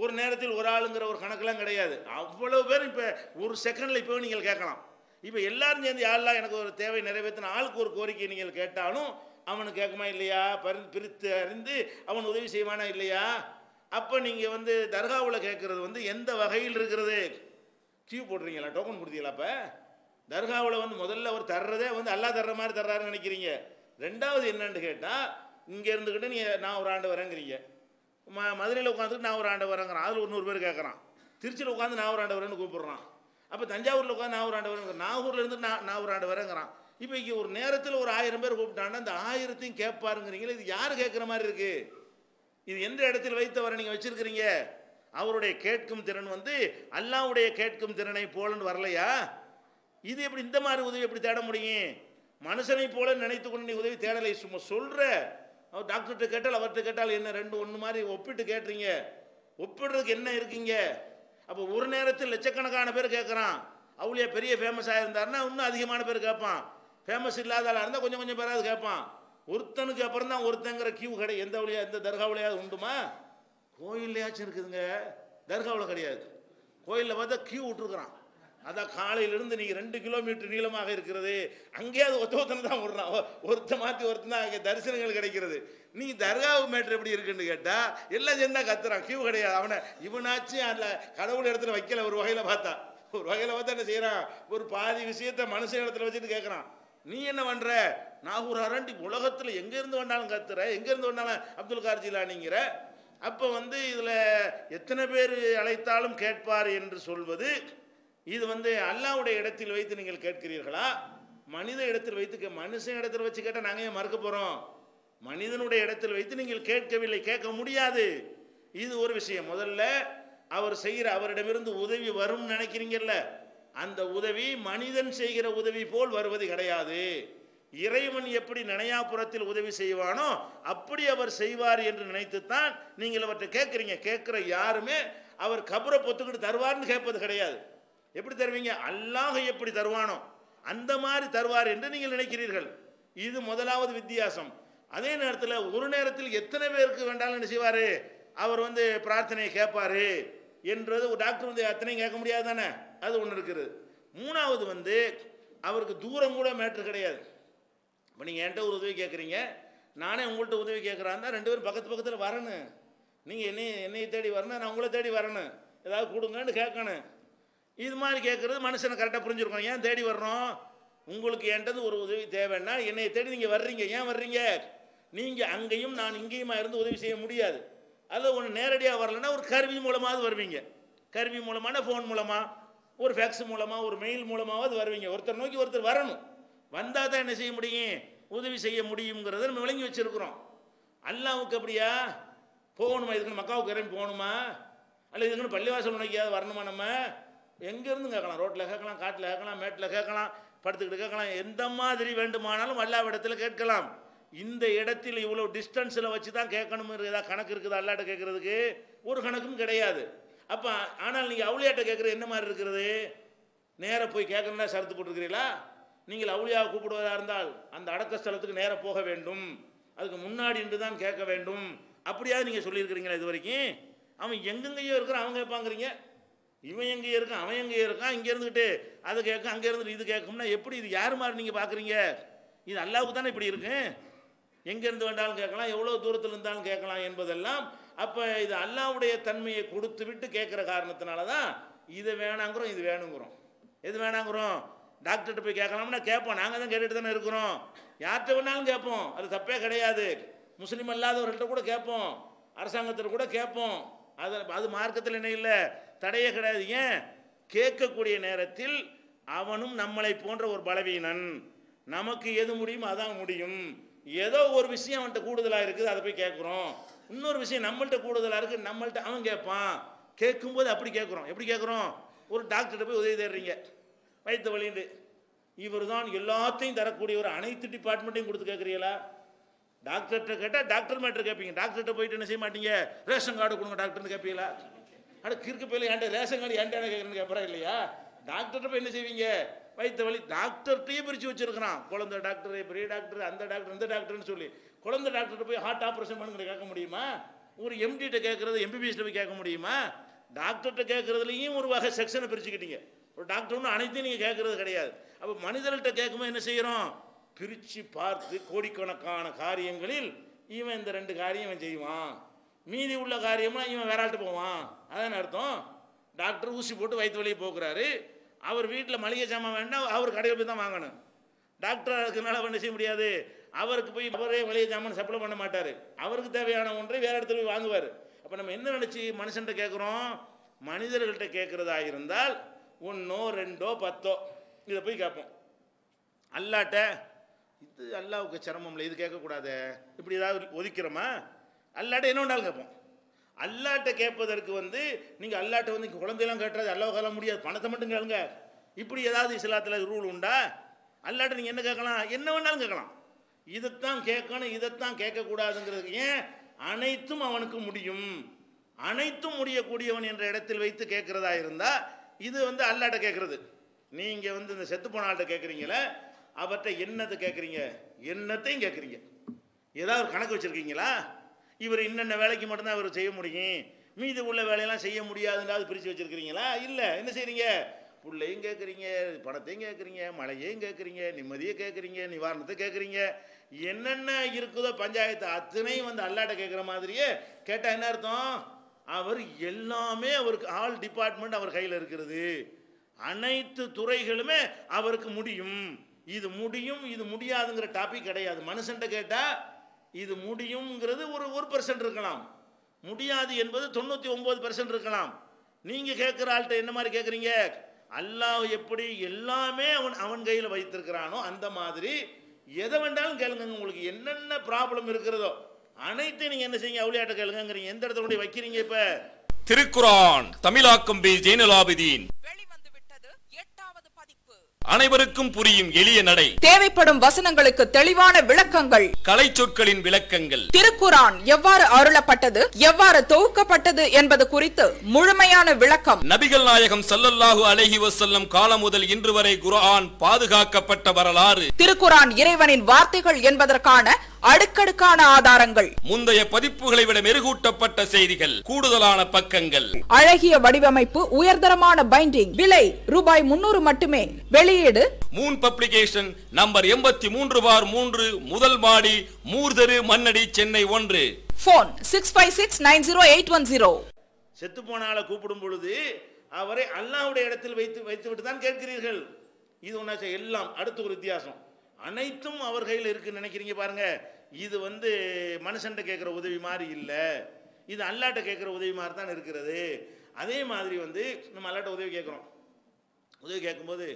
ஒரு நேரத்தில் ஒரு ஆளுங்கிற ஒரு கணக்கெலாம் கிடையாது, அவ்வளோ பேர் இப்போ ஒரு செகண்டில் இப்போ நீங்கள் கேட்கலாம். இப்போ எல்லாரும் சேர்ந்து யாரெல்லாம் எனக்கு ஒரு தேவை நிறைவேற்றின ஆளுக்கு ஒரு கோரிக்கை நீங்கள் கேட்டாலும் அவனுக்கு கேட்குமா இல்லையா, பிரித்து அறிந்து அவன் உதவி செய்வானா இல்லையா? அப்போ நீங்கள் வந்து தர்காவில் கேட்குறது வந்து எந்த வகையில் இருக்கிறது, கியூ போடுறீங்களா, டோக்கன் கொடுத்தீங்களா? இப்போ தர்காவில் வந்து முதல்ல அவர் தர்றதே வந்து அல்லா தர்ற மாதிரி தர்றாருன்னு நினைக்கிறீங்க. ரெண்டாவது என்னன்னு கேட்டால், இங்கே இருந்துக்கிட்டு நீங்கள் நான் ஒரு ஆண்டு வரேங்கிறீங்க, மதுரையில் உட்காந்துட்டு நான் ஒரு ஆண்டு வரேங்கிறான், அதில் 100 பேர் கேட்குறான், திருச்சியில் உட்காந்து நான் ஒரு ஆண்டு வரேன்னு கூப்பிட்றான், அப்போ தஞ்சாவூரில் உட்காந்து நான் ஒரு ஆண்டு வரேங்கிறேன், நாகூரில் இருந்து நான் ஒரு ஆண்டு வரேங்கிறான். இப்போ இங்கே ஒரு நேரத்தில் ஒரு 1000 பேர் கூப்பிட்டாங்கன்னா அந்த 1000ஐயும் கேட்பாருங்கிறீங்களே, இது யார் கேட்குற மாதிரி இருக்குது? இது எந்த இடத்தில் வைத்து வர நீங்கள் வச்சுருக்கிறீங்க? அவருடைய கேட்கும் திறன் வந்து அல்லாவுடைய கேட்கும் திறனை போலன்னு வரலையா? இது எப்படி இந்த மாதிரி உதவி எப்படி தேட முடியும்? மனுஷனை போல நினைத்து கொண்டு நீ உதவி தேடலை, சும்மா சொல்கிற. அவர் டாக்டர்கிட்ட கேட்டால் அவர்கிட்ட கேட்டால் என்ன, ரெண்டு ஒன்று மாதிரி ஒப்பிட்டு கேட்டுறீங்க, ஒப்பிடுறதுக்கு என்ன இருக்கீங்க? அப்போ ஒரு நேரத்தில் லட்சக்கணக்கான பேர் கேட்குறான், அவுளியா பெரிய ஃபேமஸாக இருந்தாருன்னா இன்னும் அதிகமான பேர் கேட்பான், ஃபேமஸ் இல்லாத ஆளாக இருந்தால் கொஞ்சம் பேராது கேட்பான். ஒருத்தனுக்கு அப்புறம் தான் ஒருத்தங்கிற கியூ கடை எந்த அவுளியா எந்த தர்காவுலையாவது உண்டுமா? கோயில்லையாச்சும் இருக்குதுங்க, தர்காவில் கிடையாது. கோயிலில் பார்த்தா கியூ விட்டுருக்குறான், அதான் காலையிலிருந்து நீங்கள் 2 கிலோமீட்டர் நீளமாக இருக்கிறது, அங்கேயாவது ஒத்தனை தான் விடுறான், ஒருத்த மாற்றி ஒருத்தன் தான் அங்கே தரிசனங்கள் கிடைக்கிறது. நீங்கள் தர்காவு மேட்ரு எப்படி இருக்குன்னு கேட்டால் எல்லாம் சேர்ந்தா கத்துறான், கியூ கிடையாது. அவனை இவனாச்சும் அதில் கடவுள் இடத்துல வைக்கல, ஒரு வகையில் பார்த்தா என்ன செய்கிறான், ஒரு பாதி விஷயத்தை மனுஷன் இடத்துல வச்சுட்டு கேட்குறான். நீ என்ன பண்ணுற, நாகூர் அரண்டி உலகத்தில் எங்கேருந்து வந்தாலும் கத்துற, எங்கேருந்து வந்தாலும் அப்துல் கார்ஜிலானிங்கிற. அப்போ வந்து இதில் எத்தனை பேர் அழைத்தாலும் கேட்பார் என்று சொல்வது, இது வந்து அல்லாவுடைய இடத்தில் வைத்து நீங்கள் கேட்கிறீர்களா, மனித இடத்தில் வைத்து மனுஷன் இடத்தில் வச்சு கேட்டால் நாங்கள் ஏன் மறுக்க போகிறோம்? மனிதனுடைய இடத்தில் வைத்து நீங்கள் கேட்கவில்லை, கேட்க முடியாது. இது ஒரு விஷயம். முதல்ல அவர் செய்கிற அவரிடமிருந்து உதவி வரும்னு நினைக்கிறீங்கல்ல, அந்த உதவி மனிதன் செய்கிற உதவி போல் வருவது கிடையாது. இறைவன் எப்படி நினையாபுரத்தில் உதவி செய்வானோ அப்படி அவர் செய்வார் என்று நினைத்துத்தான் நீங்கள் அவற்றை கேட்குறீங்க. கேட்குற யாருமே அவர் கபரை பொத்துக்கிட்டு தருவார்னு கேட்பது கிடையாது. எப்படி தருவீங்க, அல்லாஹ் எப்படி தருவானோ அந்த மாதிரி தருவார் என்று நீங்கள் நினைக்கிறீர்கள். இது முதலாவது வித்தியாசம். அதே நேரத்தில் ஒரு நேரத்தில் எத்தனை பேருக்கு வேண்டாலும் என்ன செய்வார், அவர் வந்து பிரார்த்தனையை கேட்பார் என்றது ஒரு டாக்டர் வந்து அத்தனையும் கேட்க முடியாது தானே, அது ஒன்று இருக்கிறது. மூணாவது வந்து அவருக்கு தூரம் கூட மேட்ரு கிடையாது. இப்போ நீங்கள் என்கிட்ட ஒரு உதவி கேட்குறீங்க, நானே உங்கள்கிட்ட உதவி கேட்குறாருந்தா ரெண்டு பேரும் பக்கத்து பக்கத்தில் வரணும், நீங்கள் என்னையை தேடி வரணும், நான் உங்களை தேடி வரணும், ஏதாவது கொடுங்கன்னு கேட்கணும். இது மாதிரி கேட்குறது மனுஷனை கரெக்டாக புரிஞ்சுருக்கோம். ஏன் தேடி வர்றோம், உங்களுக்கு என்கிட்ட ஒரு உதவி தேவைன்னா என்னை தேடி நீங்கள் வர்றீங்க, ஏன் வர்றீங்க, நீங்கள் அங்கேயும் நான் இங்கேயுமா இருந்து உதவி செய்ய முடியாது. அது ஒன்று நேரடியாக வரலன்னா ஒரு கருவி மூலமாவது வருவீங்க, கருவி மூலமான ஃபோன் மூலமாக, ஒரு ஃபேக்ஸ் மூலமாக, ஒரு மெயில் மூலமாவது வருவீங்க. ஒருத்தர் நோக்கி ஒருத்தர் வரணும், வந்தால் தான் என்ன செய்ய முடியும், உதவி செய்ய முடியுங்கிறத நம்ம விளங்கி வச்சுருக்குறோம். அல்லாவுக்கு அப்படியா போகணுமா, இதுக்குன்னு மக்காவுக்கு இறங்கி போகணுமா, அல்லது இதுக்குன்னு பள்ளிவாசல் நோக்கியாவது வரணுமா, நம்ம எங்கேருந்து கேட்கலாம், ரோட்டில் கேட்கலாம், காட்டில் கேட்கலாம், மேட்டில் கேட்கலாம், படுத்துக்கிட்டு கேட்கலாம், எந்த மாதிரி வேண்டுமானாலும் அல்லாவிடத்தில் கேட்கலாம். இந்த இடத்தில் இவ்வளோ டிஸ்டன்ஸில் வச்சு தான் கேட்கணும்னு ஏதாவது கணக்கு இருக்குது அல்லாட்ட கேட்குறதுக்கு, ஒரு கணக்கும் கிடையாது. அப்போ ஆனால் நீங்கள் அவுளியாட்ட கேட்குறது என்ன மாதிரி இருக்கிறது, நேராக போய் கேட்கணுன்னா சரத்து போட்டுருக்கிறீங்களா, நீங்கள் அவுளியாவை கூப்பிடுவதாக இருந்தால் அந்த அடக்க ஸ்தலத்துக்கு நேராக போக வேண்டும், அதுக்கு முன்னாடி இன்று தான் கேட்க வேண்டும், அப்படியாவது நீங்கள் சொல்லியிருக்கிறீங்களா இது வரைக்கும்? அவன் எங்கெங்கேயோ இருக்கிறான், அவங்க கேட்பாங்கிறீங்க, இவன் எங்கேயே இருக்கான், அவன் எங்கேயே இருக்கான், இங்கே இருந்துக்கிட்டு அதை கேட்கும், அங்கே இருந்துட்டு இது கேட்கும்னா எப்படி, இது யார் மாதிரி நீங்கள் பார்க்குறீங்க, இது அல்லாவுக்கு தானே இப்படி இருக்கு, எங்கேருந்து வேண்டாலும் கேட்கலாம், எவ்வளோ தூரத்தில் இருந்தாலும் கேட்கலாம் என்பதெல்லாம். அப்போ இது அல்லாவுடைய தன்மையை கொடுத்து விட்டு கேட்குற காரணத்தினால தான் இதை வேணாங்கிறோம், இது வேணுங்கிறோம். எது வேணாங்கிறோம், டாக்டர்கிட்ட போய் கேட்கலாம்னா கேட்போம், நாங்கள் தான் கேட்டுட்டு தானே இருக்கிறோம், யார்கிட்ட வேணாலும் கேட்போம், அது தப்பே கிடையாது. முஸ்லீம் அல்லாதவர்கள்ட்ட கூட கேட்போம், அரசாங்கத்தில் கூட கேட்போம், அது அது மார்க்கத்தில் என்ன இல்லை, தடையே கிடையாது. ஏன், கேட்கக்கூடிய நேரத்தில் அவனும் நம்மளை போன்ற ஒரு பலவீனன், நமக்கு எது முடியுமோ அதான் முடியும், ஏதோ ஒரு விஷயம் அவன்கிட்ட கூடுதலாக இருக்குது அதை போய் கேட்குறோம், இன்னொரு விஷயம் நம்மள்கிட்ட கூடுதலாக இருக்குது நம்மள்கிட்ட அவன் கேட்பான், கேட்கும்போது அப்படி கேட்குறோம். எப்படி கேட்குறோம், ஒரு டாக்டர்கிட்ட போய் உதவி தேடுறீங்க, வைத்த வழிண்டு இவர் தான் எல்லாத்தையும் தரக்கூடியவர், அனைத்து டிபார்ட்மெண்ட்டையும் கொடுத்து கேட்குறீங்களா? டாக்டர்கிட்ட கேட்டால் டாக்டர் மேட்டர் கேட்பீங்க, டாக்டர்கிட்ட போயிட்டு என்ன செய்ய மாட்டீங்க, ரேஷன் கார்டு கொடுங்க டாக்டர்னு கேட்பீங்களா? ஆனால் கிறுக்கு போயில ஏன்ட்ட ரேஷன் கார்டு ஏன்டா கேட்குறேன்னு கேட்பறா இல்லையா? டாக்டர்கிட்ட போய் என்ன செய்வீங்க, வைத்த வழி டாக்டர்கிட்டையே பிரித்து வச்சுருக்கிறான், குழந்தை டாக்டரு, பெரிய டாக்டர், அந்த டாக்டர், இந்த டாக்டர்னு சொல்லி. குழந்தை டாக்டர்கிட்ட போய் ஹார்ட் ஆப்ரேஷன் பண்ணுங்கிற கேட்க முடியுமா? ஒரு எம்டிகிட்ட கேட்குறது எம்பிபிஎஸ்கிட்ட போய் கேட்க முடியுமா? டாக்டர்கிட்ட கேட்குறதுலையும் ஒரு வகை செக்ஷனை பிரிச்சுக்கிட்டீங்க, ஒரு டாக்டர்னு அனைத்தையும் நீங்கள் கேட்குறது கிடையாது. அப்போ மனிதர்கள்ட்ட கேட்கும்போது என்ன செய்கிறோம், பிரித்து பார்த்து கோடிக்கணக்கான காரியங்களில் இவன் இந்த ரெண்டு காரியம் இவன் செய்வான், மீதி உள்ள காரியம்லாம் இவன் விராட்டு போவான், அதான் அர்த்தம். டாக்டர் ஊசி போட்டு வயிற்று வழியை போக்குறாரு, அவர் வீட்டில் மளிகை சாமான் வேணுன்னா அவர் கடையில் போய் தான் வாங்கணும், டாக்டராக இருக்கிறனால பண்ண செய்ய முடியாது, அவருக்கு போய் அவரே மளிகை சாமான் சப்ளை பண்ண மாட்டார், அவருக்கு தேவையான ஒன்றை வேறு இடத்துல போய் வாங்குவார். அப்போ நம்ம என்ன நினச்சி மனுஷன்கிட்ட கேட்குறோம், மனிதர்கள்ட்ட கேட்குறதா இருந்தால் 1, 2, 10 இதை போய் கேட்போம். அல்லாட்ட இது அல்லாவுக்கு சிரமம் இல்லை, இது கேட்கக்கூடாது, இப்படி ஏதாவது ஒதுக்கிறோமா? அல்லாட்ட என்ன ஒன்றாலும் கேட்போம். அல்லாட்ட கேட்பதற்கு வந்து நீங்கள் அல்லாட்ட வந்து குழந்தையெல்லாம் கேட்டுறது அல்லாவுக்கெல்லாம் முடியாது, பணத்தை மட்டும் கேளுங்க, இப்படி ஏதாவது இஸ்லாத்தில் ரூல் உண்டா? அல்லாட்ட நீங்கள் என்ன கேட்கலாம், என்ன வேணாலும் கேட்கலாம், இதைத்தான் கேட்கணும் இதைத்தான் கேட்கக்கூடாதுங்கிறது. ஏன், அனைத்தும் அவனுக்கு முடியும், அனைத்தும் முடியக்கூடியவன் என்ற இடத்தில் வைத்து கேட்குறதா இருந்தால் இது வந்து அல்லாட்ட கேட்குறது. நீங்கள் வந்து இந்த செத்து போன ஆள்கிட்ட கேட்குறீங்களே, அவர்கிட்ட என்னத்தை கேட்குறீங்க, என்னத்தையும் கேட்குறீங்க, ஏதாவது கணக்கு வச்சுருக்கீங்களா? இவர் இன்னென்ன வேலைக்கு மட்டும்தான் இவர் செய்ய முடியும், மீது உள்ள வேலையெல்லாம் செய்ய முடியாதுன்றாவது பிரித்து வச்சுருக்கிறீங்களா? இல்லை, என்ன செய்கிறீங்க, பிள்ளையும் கேட்குறீங்க, பணத்தையும் கேட்குறீங்க, மழையையும் கேட்குறீங்க, நிம்மதியை கேட்குறீங்க, நிவாரணத்தை கேட்குறீங்க, என்னென்ன இருக்குதோ பஞ்சாயத்து அத்தனையும் வந்து அல்லாட்ட கேட்குற மாதிரியே கேட்டால் என்ன அர்த்தம், அவர் எல்லாமே அவருக்கு ஆல் டிபார்ட்மெண்ட் அவர் கையில் இருக்கிறது, அனைத்து துறைகளுமே அவருக்கு முடியும். இது முடியும் இது முடியாதுங்கிற டாபிக் கிடையாது. மனுஷன்ட்ட கேட்டால் இது முடியுங்கிறது ஒரு 1% இருக்கலாம், முடியாது என்பது 99% இருக்கலாம். நீங்கள் கேட்குற ஆள்கிட்ட என்ன மாதிரி கேட்குறீங்க, அல்லாஹ் எப்படி எல்லாமே அவன் அவன் கையில் வைத்திருக்கிறானோ அந்த மாதிரி எதை வேண்டாலும் கேளுங்க, உங்களுக்கு என்னென்ன ப்ராப்ளம் இருக்கிறதோ அனைத்தையும் நீங்கள் என்ன செய்யுங்க, அவுளியாட்ட கேளுங்கிறீங்க. எந்த இடத்துல கொண்டு வைக்கிறீங்க இப்போ? திருக்குரான் தமிழாக்கம் பீ. ஜைனுல் ஆபிதீன் அனைவருக்கும் புரியும் எளிய நடை, தேவைப்படும் வசனங்களுக்கு தெளிவான விளக்கங்கள், கலை சொற்களின் விளக்கங்கள், திருக்குரான் எவ்வாறு அருளப்பட்டது, எவ்வாறு தொகுக்கப்பட்டது என்பது குறித்து முழுமையான விளக்கம், நபிகள் நாயகம் ஸல்லல்லாஹு அலைஹி வஸல்லம் காலம் முதல் இன்று வரை குர்ஆன் பாதுகாக்கப்பட்ட வரலாறு, திருக்குரான் இறைவனின் வார்த்தைகள் என்பதற்கான அடுக்கடுக்கான ஆதாரங்கள், முந்தைய பதிப்புகளை விட மெருகூட்டப்பட்ட செய்திகள், கூடுதலான பக்கங்கள், அழகிய வடிவமைப்பு, உயர்தரமான பைண்டிங். விலை ரூபாய் 300 மட்டுமே. வெளியீடு மூன் பப்ளிகேஷன் நம்பர் 83/3 முதல் மாடி மூர்தரு மண்ணடி சென்னை 1. போன் 65690810. செத்து போனால கூப்பிடும் பொழுது அவரை அல்லாஹ்வுடைய இடத்தில் வைத்துவிட்டு தான் கேட்கிறீர்கள். இது ஒண்ணா எல்லாம் அடுத்த ஒரு வித்தியாசம். அனைத்தும் அவர் கையில் இருக்குன்னு நினைக்கிறீங்க பாருங்க. இது வந்து மனுஷன்ட்ட கேட்குற உதவி மாதிரி இல்லை, இது அல்லாட்ட கேட்குற உதவி மாதிரி தான் இருக்கிறது. அதே மாதிரி வந்து நம்ம அல்லாட்ட உதவி கேட்கும்போது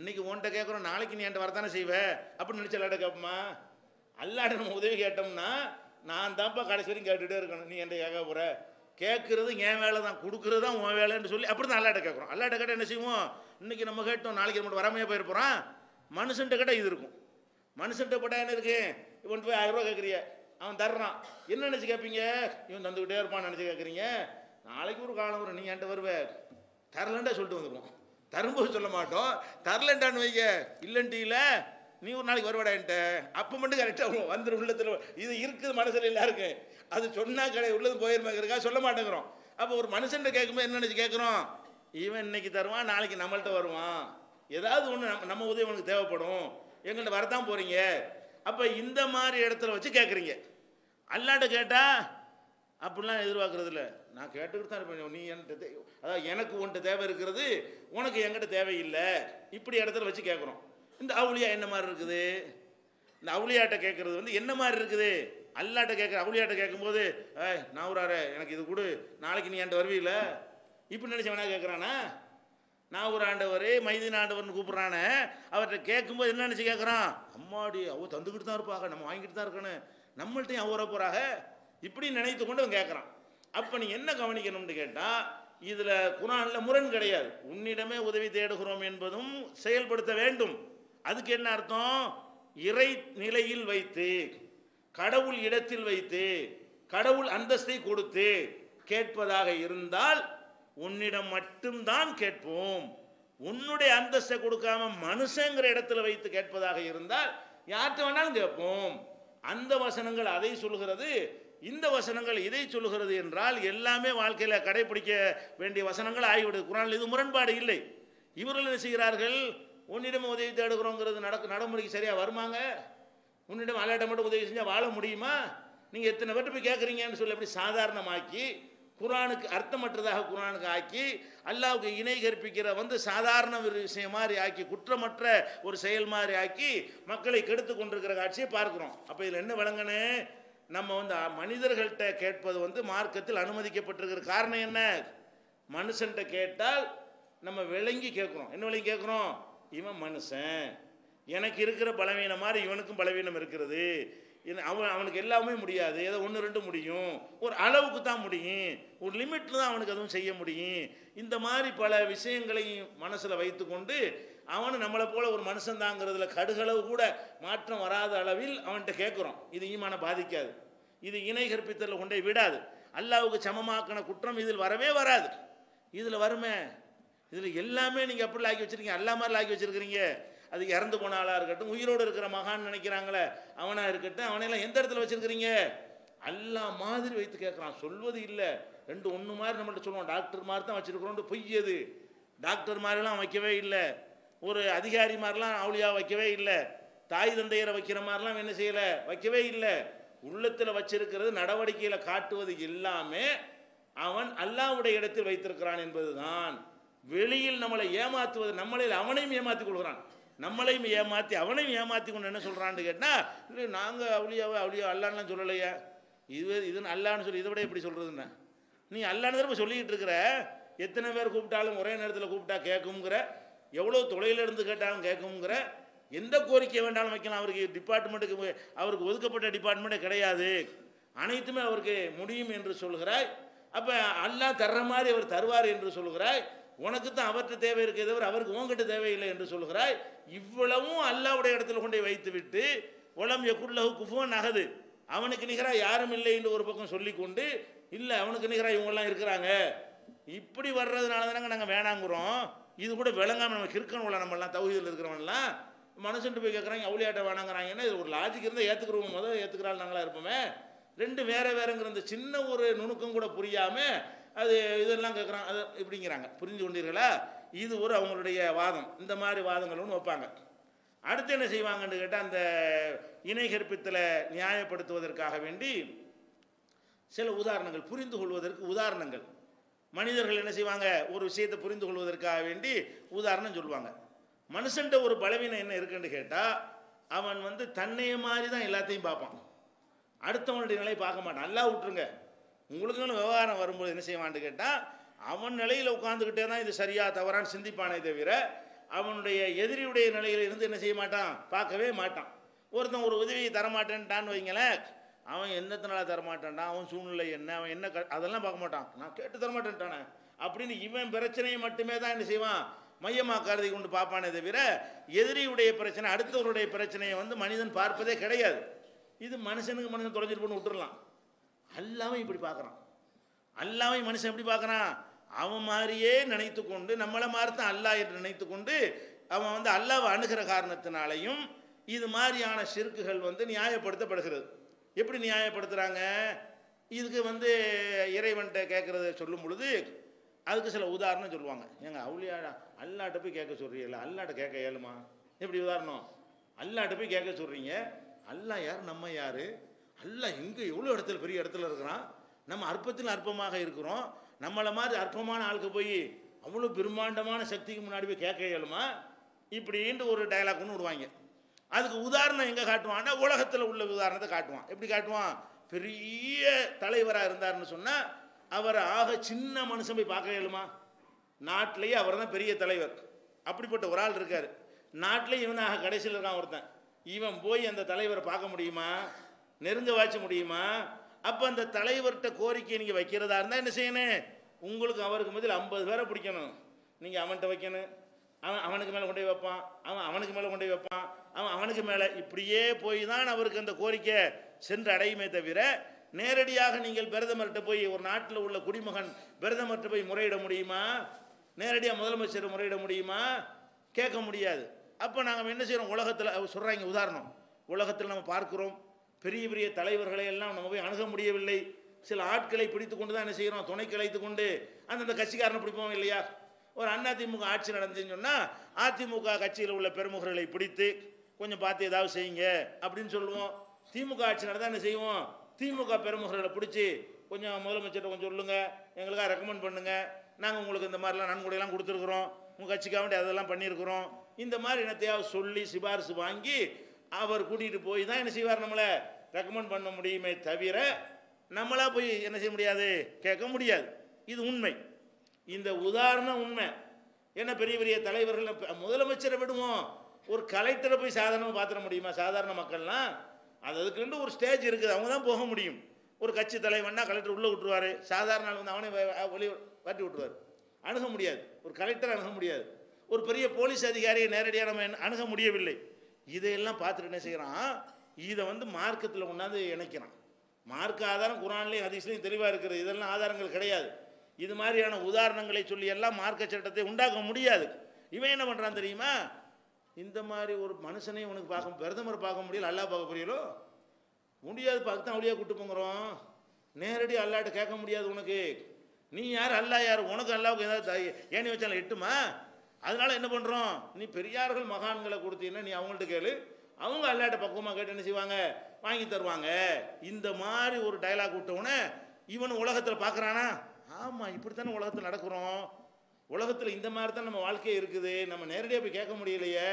இன்னைக்கு உன்கிட்ட கேட்குறோம், நாளைக்கு நீ என்கிட்ட வரத்தானே செய்வேன் அப்படின்னு நினச்சி அல்லாட்ட கேட்போமா? அல்லாட்ட நம்ம உதவி கேட்டோம்னா நான் தான்ப்பா கடைசி வரைக்கும் கேட்டுகிட்டே இருக்கணும், நீ என்கிட்ட கேட்க போகிற, கேட்குறது என் வேலை தான், கொடுக்குறது தான் உன் வேலைன்னு சொல்லி அப்படி தான் அல்லாட்ட கேட்குறோம். அல்லாட்ட கேட்டால் என்ன செய்வோம்? இன்னைக்கு நம்ம கேட்டோம், நாளைக்கு நம்ம வராமையே போயிருப்போம். மனுஷன்ட்ட கேட்டால் இது இருக்கும். மனுஷன்ட்ட போட்டால் என்ன இருக்கு? இவன் போய் 1000 ரூபா கேட்குறிய, அவன் தர்றான், என்ன நினச்சி கேட்பீங்க? இவன் தந்துக்கிட்டே இருப்பான்னு நினச்சி கேட்குறீங்க. நாளைக்கு ஒரு காலம் வரும், நீங்கள் என்கிட்ட வருவேன், தரலண்டா சொல்லிட்டு வந்துடுவோம். தரும்போது சொல்ல மாட்டோம், தரலண்டான்னு வைக்க, இல்லைன்ட்டியில் நீ ஒரு நாளைக்கு வருவாடா என்கிட்ட, அப்போ மட்டும் கரெக்டாக வந்துடும். உள்ளத்தில் இது இருக்குது, மனசில் எல்லாருக்கும் அது சொன்னால் கடை உள்ளது போயிருமாங்கிறக்கா சொல்ல மாட்டேங்கிறோம். அப்போ ஒரு மனுஷன்ட்ட கேட்கும்போது என்ன நினச்சி கேட்குறோம்? இவன் இன்னைக்கு தருவான், நாளைக்கு நம்மள்கிட்ட வருவான், ஏதாவது ஒன்று நம்ம உதவி உனக்கு தேவைப்படும், எங்கள்கிட்ட வரதான் போகிறீங்க. அப்போ இந்த மாதிரி இடத்துல வச்சு கேட்குறீங்க. அல்லாட்ட கேட்டால் அப்படிலாம் எதிர்பார்க்கறது இல்லை, நான் கேட்டுக்கிட்டு தான் இருப்பேன், நீ என்கிட்ட, அதாவது எனக்கு உன்கிட்ட தேவை இருக்கிறது, உனக்கு என்கிட்ட தேவையில்லை, இப்படி இடத்துல வச்சு கேட்குறோம். இந்த அவுளியா என்ன மாதிரி இருக்குது? இந்த அவுளியாட்ட கேட்குறது வந்து என்ன மாதிரி இருக்குது? அல்லாட்ட கேட்குற அவுளியாட்ட கேட்கும்போது நான் ஊராரு எனக்கு இது கொடு, நாளைக்கு நீ என்கிட்ட வருவீங்கள, இப்படி நினச்சி வேணா கேட்குறானா? நான் ஒரு ஆண்டவர் மைதீன் ஆண்டவர்னு கூப்பிட்றானே, அவர்கிட்ட கேட்கும்போது என்ன நினச்சி கேட்குறான்? அம்மாடி அவ தந்துக்கிட்டு தான் இருப்பாங்க, நம்ம வாங்கிட்டு தான் இருக்கணும், நம்மள்ட்டையும் அவரை போகிறாக, இப்படி நினைத்து கொண்டு அவன் கேட்குறான். அப்போ நீ என்ன கவனிக்கணும்னு கேட்டால், இதில் குர்ஆனில் முரண் கிடையாது. உன்னிடமே உதவி தேடுகிறோம் என்பதும் செயல்படுத்த வேண்டும். அதுக்கு என்ன அர்த்தம்? இறை நிலையில் வைத்து, கடவுள் இடத்தில் வைத்து, கடவுள் அந்தஸ்தை கொடுத்து கேட்பதாக இருந்தால் உன்னிடம் மட்டும்தான் கேட்போம். உன்னுடைய அந்தஸ்தை கொடுக்காம மனுஷங்கிற இடத்துல வைத்து கேட்பதாக இருந்தால் யார்கிட்ட வேணாலும் கேட்போம். அந்த வசனங்கள் அதை சொல்கிறது, இந்த வசனங்கள் இதை சொல்கிறது என்றால் எல்லாமே வாழ்க்கையில் கடைபிடிக்க வேண்டிய வசனங்கள் ஆகிவிடுது. குர்ஆனில் இது முரண்பாடு இல்லை. இவர்கள் என்ன செய்கிறார்கள்? உன்னிடம் உதவி தேடுகிறோங்கிறது நடைமுறைக்கு சரியாக வருமாங்க? உன்னிடம் அல்லாட்ட மட்டும் உதவி செஞ்சால் வாழ முடியுமா? நீங்கள் எத்தனை பேர்ட்டு போய் கேட்குறீங்கன்னு சொல்லி அப்படி சாதாரணமாக்கி, குர்ஆனுக்கு அர்த்தமற்றதாக குர்ஆனுக்கு ஆக்கி, அல்லாஹ்வுக்கு இணை கற்பிக்கிற வந்து சாதாரண ஒரு விஷயம் மாதிரி ஆக்கி, குற்றமற்ற ஒரு செயல் மாதிரி ஆக்கி மக்களை கெடுத்து கொண்டிருக்கிற காட்சியை பார்க்குறோம். அப்போ இதில் என்ன விளங்கணு? நம்ம வந்து மனிதர்கள்ட்ட கேட்பது வந்து மார்க்கத்தில் அனுமதிக்கப்பட்டிருக்கிற காரணம் என்ன? மனுஷன்ட்ட கேட்டால் நம்ம விளங்கி கேட்குறோம். என்ன விளங்கி கேட்குறோம்? இவன் மனுஷன், எனக்கு இருக்கிற பலவீனம் மாதிரி இவனுக்கும் பலவீனம் இருக்கிறது, அவனுக்கு எல்லாமே முடியாது, ஏதோ 1-2 முடியும், ஒரு அளவுக்கு தான் முடியும், ஒரு லிமிட்டில் தான் அவனுக்கு அதுவும் செய்ய முடியும். இந்த மாதிரி பல விஷயங்களையும் மனசில் வைத்து கொண்டு அவனு நம்மளை போல ஒரு மனுஷன் தாங்கிறதுல கடுகளவு கூட மாற்றம் வராத அளவில் அவன்கிட்ட கேட்குறோம். இது ஈமான பாதிக்காது, இது இணை கற்பித்தலில் கொண்டே விடாது, அல்லாஹ்வுக்கு சமமாக்கின குற்றம் இதில் வரவே வராது. இதில் வருமே, இதில் எல்லாமே நீங்கள் எப்படி ஆக்கி வச்சுருக்கீங்க, எல்லா மாதிரி ஆக்கி வச்சுருக்கிறீங்க. அது இறந்து போன ஆளாக இருக்கட்டும், உயிரோடு இருக்கிற மகான் நினைக்கிறாங்களே அவனாக இருக்கட்டும், அவனையெல்லாம் எந்த இடத்துல வச்சுருக்கிறீங்க? எல்லா மாதிரி வைத்து கேட்குறான். சொல்வது இல்லை, 2-1 மாதிரி நம்மள்ட்ட சொல்லுவோம், டாக்டர் மாதிரி தான் வச்சுருக்குறோன்ட்டு பொய்யது. டாக்டர் மாதிரிலாம் வைக்கவே இல்லை, ஒரு அதிகாரி மாதிரிலாம் அவுளியா வைக்கவே இல்லை, தாய் தந்தையரை வைக்கிற மாதிரிலாம் என்ன செய்யலை, வைக்கவே இல்லை. உள்ளத்தில் வச்சிருக்கிறது, நடவடிக்கையில் காட்டுவது எல்லாமே அவன் அல்லாஹ்வுடைய இடத்தில் வைத்திருக்கிறான் என்பது தான். வெளியில் நம்மளை ஏமாற்றுவது, நம்மளில் அவனையும் ஏமாற்றி கொள்கிறான், நம்மளையும் ஏமாற்றி அவனையும் ஏமாற்றி கொண்டு என்ன சொல்கிறான்னு கேட்டால், இல்லை நாங்கள் அவுளியா அல்லான்லாம் சொல்லலையா, இதுன்னு அல்லான்னு சொல்லி இதை விட எப்படி சொல்கிறதுண்ணா, நீ அல்லான்னு திரும்ப சொல்லிக்கிட்டு இருக்கிற, எத்தனை பேர் கூப்பிட்டாலும் ஒரே நேரத்தில் கூப்பிட்டா கேட்குங்கிற, எவ்வளோ தொலையிலிருந்து கேட்டாலும் கேட்குங்கிற, எந்த கோரிக்கை வேண்டாலும் வைக்கலாம். அவருக்கு டிபார்ட்மெண்ட்டுக்கு அவருக்கு ஒதுக்கப்பட்ட டிபார்ட்மெண்ட்டே கிடையாது, அனைத்துமே அவருக்கு முடியும் என்று சொல்கிறாய். அப்போ அல்லாஹ் தர்ற மாதிரி அவர் தருவார் என்று சொல்கிறாய். உனக்கு தான் அவர்கிட்ட தேவை இருக்கே தவிர அவருக்கு உங்ககிட்ட தேவையில்லை என்று சொல்கிறாய். இவ்வளவும் அல்லாஹ்வுடைய இடத்துல கொண்டே வைத்துவிட்டு உலம் யகுல்லஹு குஃபுவன் அஹது, அவனுக்கு நிகராக யாரும் இல்லை என்று ஒரு பக்கம் சொல்லி கொண்டு, இல்லை அவனுக்கு நிகராக இவங்கெல்லாம் இருக்கிறாங்க, இப்படி வர்றதுனால தானங்க நாங்கள் வேணாங்கிறோம். இது கூட விளங்காமல் நம்ம கிறுக்கணும்ல, நம்மளாம் தௌஹீதில் இருக்கிறவனெல்லாம் மனுஷன் போய் கேட்குறாங்க அவுளியாட்ட வேணாங்கிறாங்கன்னா இது ஒரு லாஜிக் இருந்தால் ஏற்றுக்கிறவங்க முதல் ஏற்றுக்கிறாள் நாங்களாக இருப்போமே. ரெண்டு வேறு வேறுங்கிற அந்த சின்ன ஒரு நுணுக்கம் கூட புரியாமல் அது இதெல்லாம் கேட்குறாங்க அது இப்படிங்கிறாங்க. புரிஞ்சு கொண்டீர்களா? இது ஒரு அவங்களுடைய வாதம். இந்த மாதிரி வாதங்கள் ஒன்று வைப்பாங்க. அடுத்து என்ன செய்வாங்கன்னு கேட்டால் அந்த இணை கற்பித்தலை நியாயப்படுத்துவதற்காக வேண்டி சில உதாரணங்கள், புரிந்து கொள்வதற்கு உதாரணங்கள். மனிதர்கள் என்ன செய்வாங்க, ஒரு விஷயத்தை புரிந்து கொள்வதற்காக வேண்டி உதாரணம் சொல்லுவாங்க. மனுஷன்ட்ட ஒரு பலவீனம் என்ன இருக்குன்னு கேட்டால் அவன் வந்து தன்னைய மாதிரி தான் எல்லாத்தையும் பார்ப்பான், அடுத்தவனுடைய நிலையை பார்க்க மாட்டான். நல்லா விட்டுருங்க, உங்களுக்குன்னு விவகாரம் வரும்போது என்ன செய்வான்னு கேட்டால் அவன் நிலையில் உட்காந்துக்கிட்டே தான் இது சரியா தவறான்னு சிந்திப்பானே தவிர அவனுடைய எதிரியுடைய நிலையில் இருந்து என்ன செய்ய மாட்டான், பார்க்கவே மாட்டான். ஒருத்தன் ஒரு உதவியை தரமாட்டேன்ட்டான்னு வைங்களேன், அவன் என்னத்தினால தரமாட்டான்டான், அவன் சூழ்நிலை என்ன, அவன் என்ன அதெல்லாம் பார்க்க மாட்டான். நான் கேட்டு தரமாட்டேன்ட்டானே அப்படின்னு இவன் பிரச்சனையை மட்டுமே தான் என்ன செய்வான், மையமாக கருதி கொண்டு பார்ப்பானே தவிர எதிரியுடைய பிரச்சனை அடுத்தவருடைய பிரச்சனையை வந்து மனிதன் பார்ப்பதே கிடையாது. இது மனுஷனுக்கு மனுஷன் தொலைஞ்சிட்டு போன்னு விட்டுடலாம். அல்லாமே இப்படி பார்க்குறான். அல்லாமே மனுஷன் எப்படி பார்க்குறான், அவன் மாதிரியே நினைத்து கொண்டு, நம்மளை மாதிரி தான் அல்லா என்று நினைத்து கொண்டு அவன் வந்து அல்லாவை அணுகிற காரணத்தினாலையும் இது மாதிரியான சிறுக்குகள் வந்து நியாயப்படுத்தப்படுகிறது. எப்படி நியாயப்படுத்துகிறாங்க? இதுக்கு வந்து இறைவன்கிட்ட கேட்குறத சொல்லும் பொழுது அதுக்கு சில உதாரணம் சொல்லுவாங்க. ஏங்க அவுளியா அல்லாட்ட போய் கேட்க சொல்கிறீங்களா, அல்லாட்ட கேட்க ஏழுமா? எப்படி உதாரணம், அல்லாட்ட போய் கேட்க சொல்கிறீங்க, அல்லா யார் நம்ம யார், அல்லா எங்கே எவ்வளோ இடத்துல பெரிய இடத்துல இருக்கிறான், நம்ம அற்பத்தில் அற்பமாக இருக்கிறோம், நம்மளை மாதிரி அற்பமான ஆளுக்கு போய் அவ்வளோ பிரம்மாண்டமான சக்திக்கு முன்னாடி போய் கேட்க இயலுமா இப்படின்ட்டு ஒரு டைலாக் ஒன்று விடுவாங்க. அதுக்கு உதாரணம் எங்கே காட்டுவான்னா உலகத்தில் உள்ள உதாரணத்தை காட்டுவான். எப்படி காட்டுவான், பெரிய தலைவராக இருந்தார்னு சொன்னால் அவர் ஆக சின்ன மனுஷன் போய் பார்க்க இயலுமா? நாட்டிலேயே அவர் தான் பெரிய தலைவர், அப்படிப்பட்ட ஒரு ஆள் இருக்கார். நாட்டிலேயே இவன் ஆக கடைசியில் இருக்கான் ஒருத்தன், இவன் போய் அந்த தலைவரை பார்க்க முடியுமா, நெருங்க வாய்ச்ச முடியுமா? அப்போ அந்த தலைவர்கிட்ட கோரிக்கையை நீங்கள் வைக்கிறதா இருந்தால் என்ன செய்யணும், உங்களுக்கு அவருக்கு முதல் 50 பேரை பிடிக்கணும், நீங்கள் அவன்கிட்ட வைக்கணும், அவன் அவனுக்கு மேலே கொண்டு போய் வைப்பான், அவன் அவனுக்கு மேலே கொண்டு போய் வைப்பான், அவன் அவனுக்கு மேலே, இப்படியே போய் தான் அவருக்கு அந்த கோரிக்கை சென்று அடையுமே தவிர நேரடியாக நீங்கள் பிரதமர்கிட்ட போய், ஒரு நாட்டில் உள்ள குடிமகன் பிரதமர்கிட்ட போய் முறையிட முடியுமா, நேரடியாக முதலமைச்சர் முறையிட முடியுமா? கேட்க முடியாது. அப்போ நாங்கள் என்ன செய்கிறோம், உலகத்தில் சொல்கிறாங்க உதாரணம், உலகத்தில் நம்ம பார்க்குறோம் பெரிய பெரிய தலைவர்களை எல்லாம் நம்ம போய் அணுக முடியவில்லை, சில ஆட்களை பிடித்து கொண்டு தான் என்ன செய்கிறோம், துணைக்கு அழைத்து கொண்டு அந்தந்த கட்சிக்காரனை பிடிப்போம் இல்லையா. ஒரு அதிமுக ஆட்சி நடந்துச்சுன்னு சொன்னால் அதிமுக கட்சியில் உள்ள பெருமுகர்களை பிடித்து கொஞ்சம் பார்த்து ஏதாவது செய்யுங்க அப்படின்னு சொல்லுவோம். திமுக ஆட்சி நடந்தால் என்ன செய்வோம், திமுக பெருமுகர்களை பிடிச்சி கொஞ்சம் முதலமைச்சர்கிட்ட கொஞ்சம் சொல்லுங்கள், எங்களுக்காக ரெக்கமெண்ட் பண்ணுங்கள், நாங்கள் உங்களுக்கு இந்த மாதிரிலாம் நன்கொடையெல்லாம் கொடுத்துருக்குறோம், உங்கள் கட்சிக்காக வேண்டிய அதெல்லாம் பண்ணியிருக்கிறோம், இந்த மாதிரி என்னத்தையாவது சொல்லி சிபாரிசு வாங்கி அவர் கூட்டிகிட்டு போய் தான் என்ன செய்வார், நம்மளை ரெக்கமெண்ட் பண்ண முடியுமே தவிர நம்மளாக போய் என்ன செய்ய முடியாது, கேட்க முடியாது. இது உண்மை, இந்த உதாரணம் உண்மை. ஏன்னா பெரிய பெரிய தலைவர்கள் முதலமைச்சரை விடுவோம், ஒரு கலெக்டரை போய் சாதாரணமாக பார்த்துட முடியுமா? சாதாரண மக்கள்லாம் அது அதுக்குன்னு ஒரு ஸ்டேஜ் இருக்குது, அவங்க தான் போக முடியும். ஒரு கட்சி தலைவன்னா கலெக்டர் உள்ளே விட்டுருவார், சாதாரண ஆள் வந்து அவனே வெளியே வாட்டி விட்டுருவார், அணுக முடியாது. ஒரு கலெக்டர் அணுக முடியாது, ஒரு பெரிய போலீஸ் அதிகாரியை நேரடியாக நம்ம அணுக முடியவில்லை. இதையெல்லாம் பார்த்துட்டு என்ன செய்கிறான், இதை வந்து மார்க்கத்தில் கொண்டாந்து இணைக்கிறான். மார்க்க ஆதாரம் குர்ஆன்லேயும் ஹதீஸ்லேயும் தெளிவாக இருக்கிறது, இதெல்லாம் ஆதாரங்கள் கிடையாது. இது மாதிரியான உதாரணங்களை சொல்லி எல்லாம் மார்க்க சட்டத்தை உண்டாக்க முடியாது. இவன் என்ன பண்ணுறான் தெரியுமா, இந்த மாதிரி ஒரு மனுஷனையும் உனக்கு பார்க்க, பிரதமர் பார்க்க முடியல, அல்லா பார்க்க புரியலோ முடியாது, பார்க்க தான் அவளியாக கூட்டு போங்கிறோம், நேரடி அல்லாட்ட கேட்க முடியாது, உனக்கு நீ யார் அல்லா யார், உனக்கு அல்லாவுக்கு ஏதாவது ஏணி வச்சாலும் எட்டுமா? அதனால் என்ன பண்ணுறோம், நீ பெரியார்கள் மகான்களை கொடுத்தீங்கன்னா நீ அவங்கள்ட்ட கேளு, அவங்க அல்லாட்ட பக்குவமாக கேட்டு என்ன செய்வாங்க, வாங்கி தருவாங்க. இந்த மாதிரி ஒரு டைலாக் விட்டவுடனே இவன் உலகத்தில் பார்க்குறானா, ஆமாம் இப்படித்தானே உலகத்தில் நடக்கிறோம், உலகத்தில் இந்த மாதிரி தான் நம்ம வாழ்க்கையே இருக்குது, நம்ம நேரடியாக போய் கேட்க முடியலையே,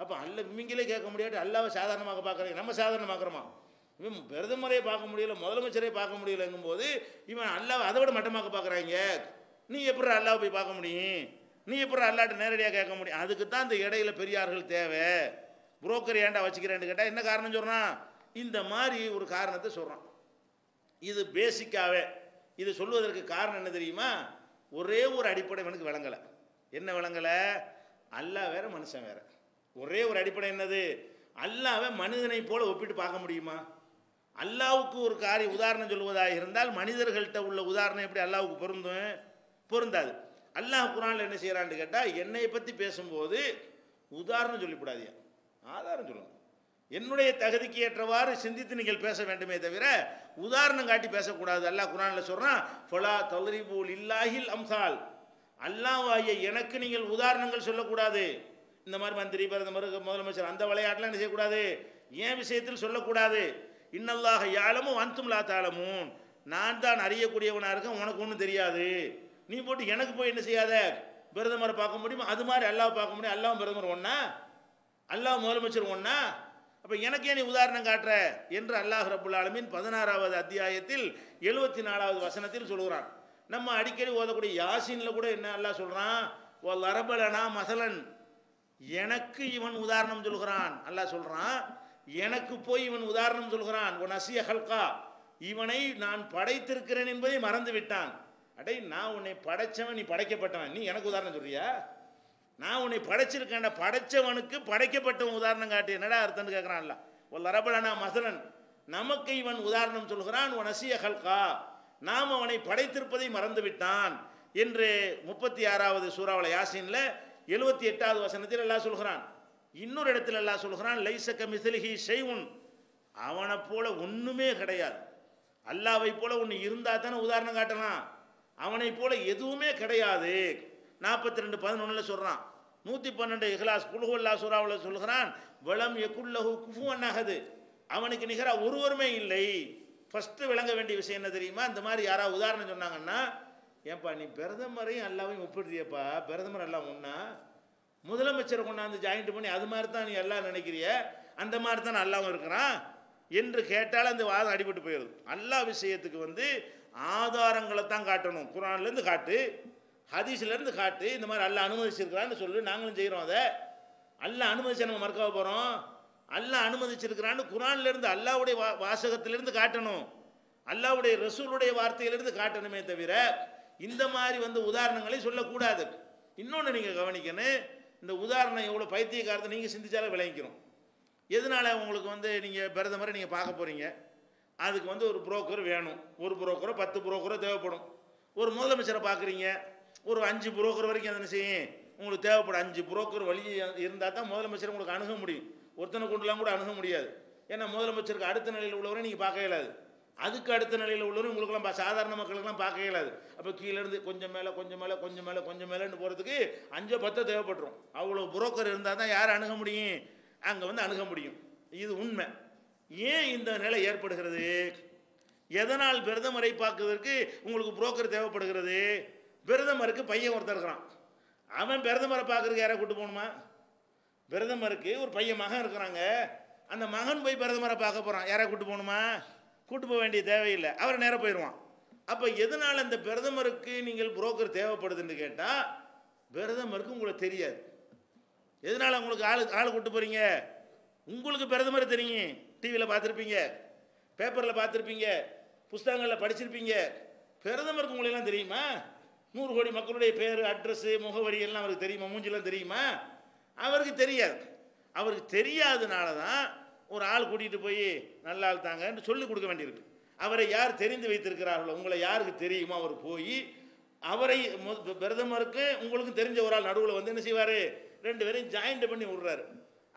அப்போ அல்ல இவங்களே கேட்க முடியாட்டி அல்லாவை சாதாரணமாக பார்க்குறாங்க, நம்ம சாதாரணமாக்குறோமா? இவன் பிரதமரையே பார்க்க முடியல, முதலமைச்சரே பார்க்க முடியலைங்கும்போது இவன் அல்லாவை அதை விட மட்டமாக பார்க்குறாங்க, நீ எப்படி அல்லாவை போய் பார்க்க முடியும், நீ எப்படி அல்லாட்ட நேரடியாக கேட்க முடியும்? அதுக்கு தான் இந்த இடையில பெரியார்கள் தேவை. புரோக்கர் ஏண்டா வச்சுக்கிறேன்னு கேட்டால் என்ன காரணம் சொல்கிறான், இந்த மாதிரி ஒரு காரணத்தை சொல்கிறான். இது பேசிக்காகவே இது சொல்வதற்கு காரணம் என்ன தெரியுமா, ஒரே ஒரு அடிப்படை எனக்கு விளங்கலை. என்ன விளங்கலை, அல்லா வேறு மனுஷன் வேறு. ஒரே ஒரு அடிப்படை என்னது, அல்லாவை மனிதனை போல ஒப்பிட்டு பார்க்க முடியுமா? அல்லாவுக்கு ஒரு காரியம் உதாரணம் சொல்வதாக இருந்தால் மனிதர்கள்ட்ட உள்ள உதாரணம் எப்படி அல்லாவுக்கு பொருந்தும்? பொருந்தாது. அல்லாஹ் குர்ஆனில் என்ன செய்கிறான்னு கேட்டால் என்னை பற்றி பேசும்போது உதாரணம் சொல்லிவிடாதியா, ஆதாரம் சொல்லுங்கள். என்னுடைய தகுதிக்கு ஏற்றவாறு சிந்தித்து நீங்கள் பேச வேண்டுமே தவிர உதாரணம் காட்டி பேசக்கூடாது. அல்லாஹ் குர்ஆனில் சொல்கிறான், ஃபலா தல்ரிபூல் இல்லாஹில் அம்சால், அல்லாஹ்வாயே எனக்கு நீங்கள் உதாரணங்கள் சொல்லக்கூடாது. இந்த மாதிரி மந்திரி பிரதமர் முதலமைச்சர் அந்த விளையாட்டுலாம் என்ன செய்யக்கூடாது, ஏன் விஷயத்தில் சொல்லக்கூடாது. இன்னல்லாஹ யாலமும் அந்தும் லா தாலமும், நான் தான் அறியக்கூடியவனாக இருக்கேன், உனக்கு ஒன்றும் தெரியாது. நீ போட்டு எனக்கு போய் என்ன செய்யாத, பிரதமரை பார்க்க முடியுமா? அது மாதிரி அல்லாஹ் பார்க்க முடியும். அல்லாவும் பிரதமர் ஒன்றா, அல்லாஹ் முதலமைச்சர் ஒன்றா, அப்போ எனக்கே நீ உதாரணம் காட்டுற என்று அல்லாஹ் ரப்புல் ஆலமீன் 16வது அத்தியாயத்தில் 74வது வசனத்தில் சொல்கிறான். நம்ம அடிக்கடி ஓதக்கூடிய யாசினில் கூட என்ன அல்லாஹ் சொல்கிறான், ஓ லரபலனா மசலன், எனக்கு இவன் உதாரணம் சொல்கிறான். அல்லாஹ் சொல்கிறான், எனக்கு போய் இவன் உதாரணம் சொல்கிறான். ஒன் அசிய ஹல்கா, இவனை நான் படைத்திருக்கிறேன் என்பதை மறந்து விட்டான். அடே, நான் உன்னை படைச்சவன், நீ படைக்கப்பட்டவன், நீ எனக்கு உதாரணம் சொல்றியா? நான் உன்னை படைச்சிருக்கேன், படைச்சவனுக்கு படைக்கப்பட்டவன் உதாரணம் காட்டு, என்னடா அர்த்தம்னு கேட்குறான்ல. ஒரு லரபலனா மசலன், நமக்கு இவன் உதாரணம் சொல்கிறான். ஒன் அசிய ஹல்கா, நாம் அவனை படைத்திருப்பதை மறந்து விட்டான் என்று 36வது சூறாவில் யாசினில் 78வது வசனத்தில் அல்லாஹ் சொல்கிறான். இன்னொரு இடத்துல அல்லாஹ் சொல்கிறான், லைசக மிஸ்லிஹி ஷைஉன், அவனை போல ஒன்றுமே கிடையாது. அல்லாஹ்வை போல ஒன்று இருந்தால் தானே உதாரணம் காட்டலாம், அவனை போல எதுவுமே கிடையாது. 42:11 சொல்கிறான். 112 இஹ்லாஸ் குல்ஹுவல்லா சூறாவில் சொல்கிறான், வலம் யகுல்லஹு குஃபுவன் அஹது, அவனுக்கு நிகராக ஒருவருமே இல்லை. ஃபஸ்ட்டு விளங்க வேண்டிய விஷயம் என்ன தெரியுமா? இந்த மாதிரி யாராவது உதாரணம் சொன்னாங்கன்னா, ஏன்ப்பா நீ பிரதமரையும் எல்லாவையும் ஒப்பிடுறியப்பா, பிரதமர் எல்லாம் ஒன்றா, முதலமைச்சரை கொண்டாந்து ஜாயிண்ட் பண்ணி அது மாதிரி தான் நீ எல்லாம் நினைக்கிறிய, அந்த மாதிரி தான் அல்லாவும் இருக்கிறான் என்று கேட்டால் அந்த வாதம் அடிபட்டு போயிடுது. எல்லா விஷயத்துக்கு ஆதாரங்களை தான் காட்டணும். குர்ஆன்லேருந்து காட்டு, ஹதீஸ்லேருந்து காட்டு, இந்த மாதிரி அல்லாஹ் அனுமதிச்சிருக்கிறான்னு சொல்லி நாங்களும் செய்கிறோம். அதை அல்லாஹ் அனுமதிச்சு நம்ம மறக்க போகிறோம்? அல்லாஹ் அனுமதிச்சிருக்கிறான்னு குர்ஆன்லேருந்து அல்லாஹ்வுடைய வாசகத்திலேருந்து காட்டணும், அல்லாஹ்வுடைய ரசூலுடைய வார்த்தையிலேருந்து காட்டணுமே தவிர இந்த மாதிரி உதாரணங்களை சொல்லக்கூடாது. இன்னொன்று நீங்கள் கவனிக்கணும், இந்த உதாரணம் எவ்வளோ பைத்தியக்காரத்தை நீங்கள் சிந்திச்சாலும் விளங்கிக்கிறோம். எதனால் உங்களுக்கு நீங்கள் பிரதமரை நீங்கள் பார்க்க போகிறீங்க, அதுக்கு ஒரு புரோக்கர் வேணும், ஒரு புரோக்கரோ 10 புரோக்கரோ தேவைப்படும். ஒரு முதலமைச்சரை பார்க்குறீங்க, ஒரு 5 புரோக்கர் வரைக்கும் அது என்ன செய்யும் உங்களுக்கு தேவைப்படும். 5 புரோக்கர் வழி இருந்தால் தான் முதலமைச்சர் உங்களுக்கு அணுக முடியும். ஒருத்தனை கொண்டுலாம் கூட அணுக முடியாது. ஏன்னா முதலமைச்சருக்கு அடுத்த நிலையில் உள்ளவரை நீங்கள் பார்க்க இயலாது, அதுக்கு அடுத்த நிலையில் உள்ளவரும் உங்களுக்கெல்லாம் சாதாரண மக்களுக்கெல்லாம் பார்க்க இயலாது. அப்போ கீழேருந்து கொஞ்சம் மேலே கொஞ்சம் மேலே கொஞ்சம் மேலே கொஞ்சம் மேலேன்னு போகிறதுக்கு 5-10 தேவைப்பட்டுரும். அவ்வளோ புரோக்கர் இருந்தால் தான் யார் அணுக முடியும், அங்கே அணுக முடியும். இது உண்மை. ஏன் இந்த நிலை ஏற்படுகிறது? எதனால் பிரதமரை பார்க்குறதுக்கு உங்களுக்கு புரோக்கர் தேவைப்படுகிறது? பிரதமருக்கு பையன் ஒருத்தர் இருக்கிறான், அவன் பிரதமரை பார்க்குறதுக்கு யாரை கூட்டு போகணுமா? பிரதமருக்கு ஒரு பையன் மகன் இருக்கிறாங்க, அந்த மகன் போய் பிரதமரை பார்க்க போகிறான், யாரை கூட்டு போகணுமா? கூட்டு போக வேண்டிய தேவையில்லை, அவர் நேராக போயிடுவான். அப்போ எதனால் அந்த பிரதமருக்கு நீங்கள் புரோக்கர் தேவைப்படுதுன்னு கேட்டால், பிரதமருக்கு உங்களுக்கு தெரியாது. எதனால் உங்களுக்கு ஆள் கூட்டு போகிறீங்க? உங்களுக்கு பிரதமர் தெரியும், டிவியில் பார்த்துருப்பீங்க, பேப்பரில் பார்த்துருப்பீங்க, புஸ்தகங்களில் படிச்சிருப்பீங்க. பிரதமருக்கு உங்களெல்லாம் தெரியுமா? 100 கோடி மக்களுடைய பேர், அட்ரஸ்ஸு, முகவரி எல்லாம் அவருக்கு தெரியுமா? மூஞ்சிலாம் தெரியுமா? அவருக்கு தெரியாது. அவருக்கு தெரியாதனால தான் ஒரு ஆள் கூட்டிகிட்டு போய் நல்லா தாங்கன்னு சொல்லிக் கொடுக்க வேண்டியிருக்கு. அவரை யார் தெரிந்து வைத்திருக்கிறார்களோ, உங்களை யாருக்கு தெரியுமோ அவர் போய் அவரை பிரதமருக்கு உங்களுக்கும் தெரிஞ்ச ஒரு ஆள் நடுவில் என்ன செய்வார், 2 பேரையும் ஜாயிண்ட் பண்ணி விடுறாரு.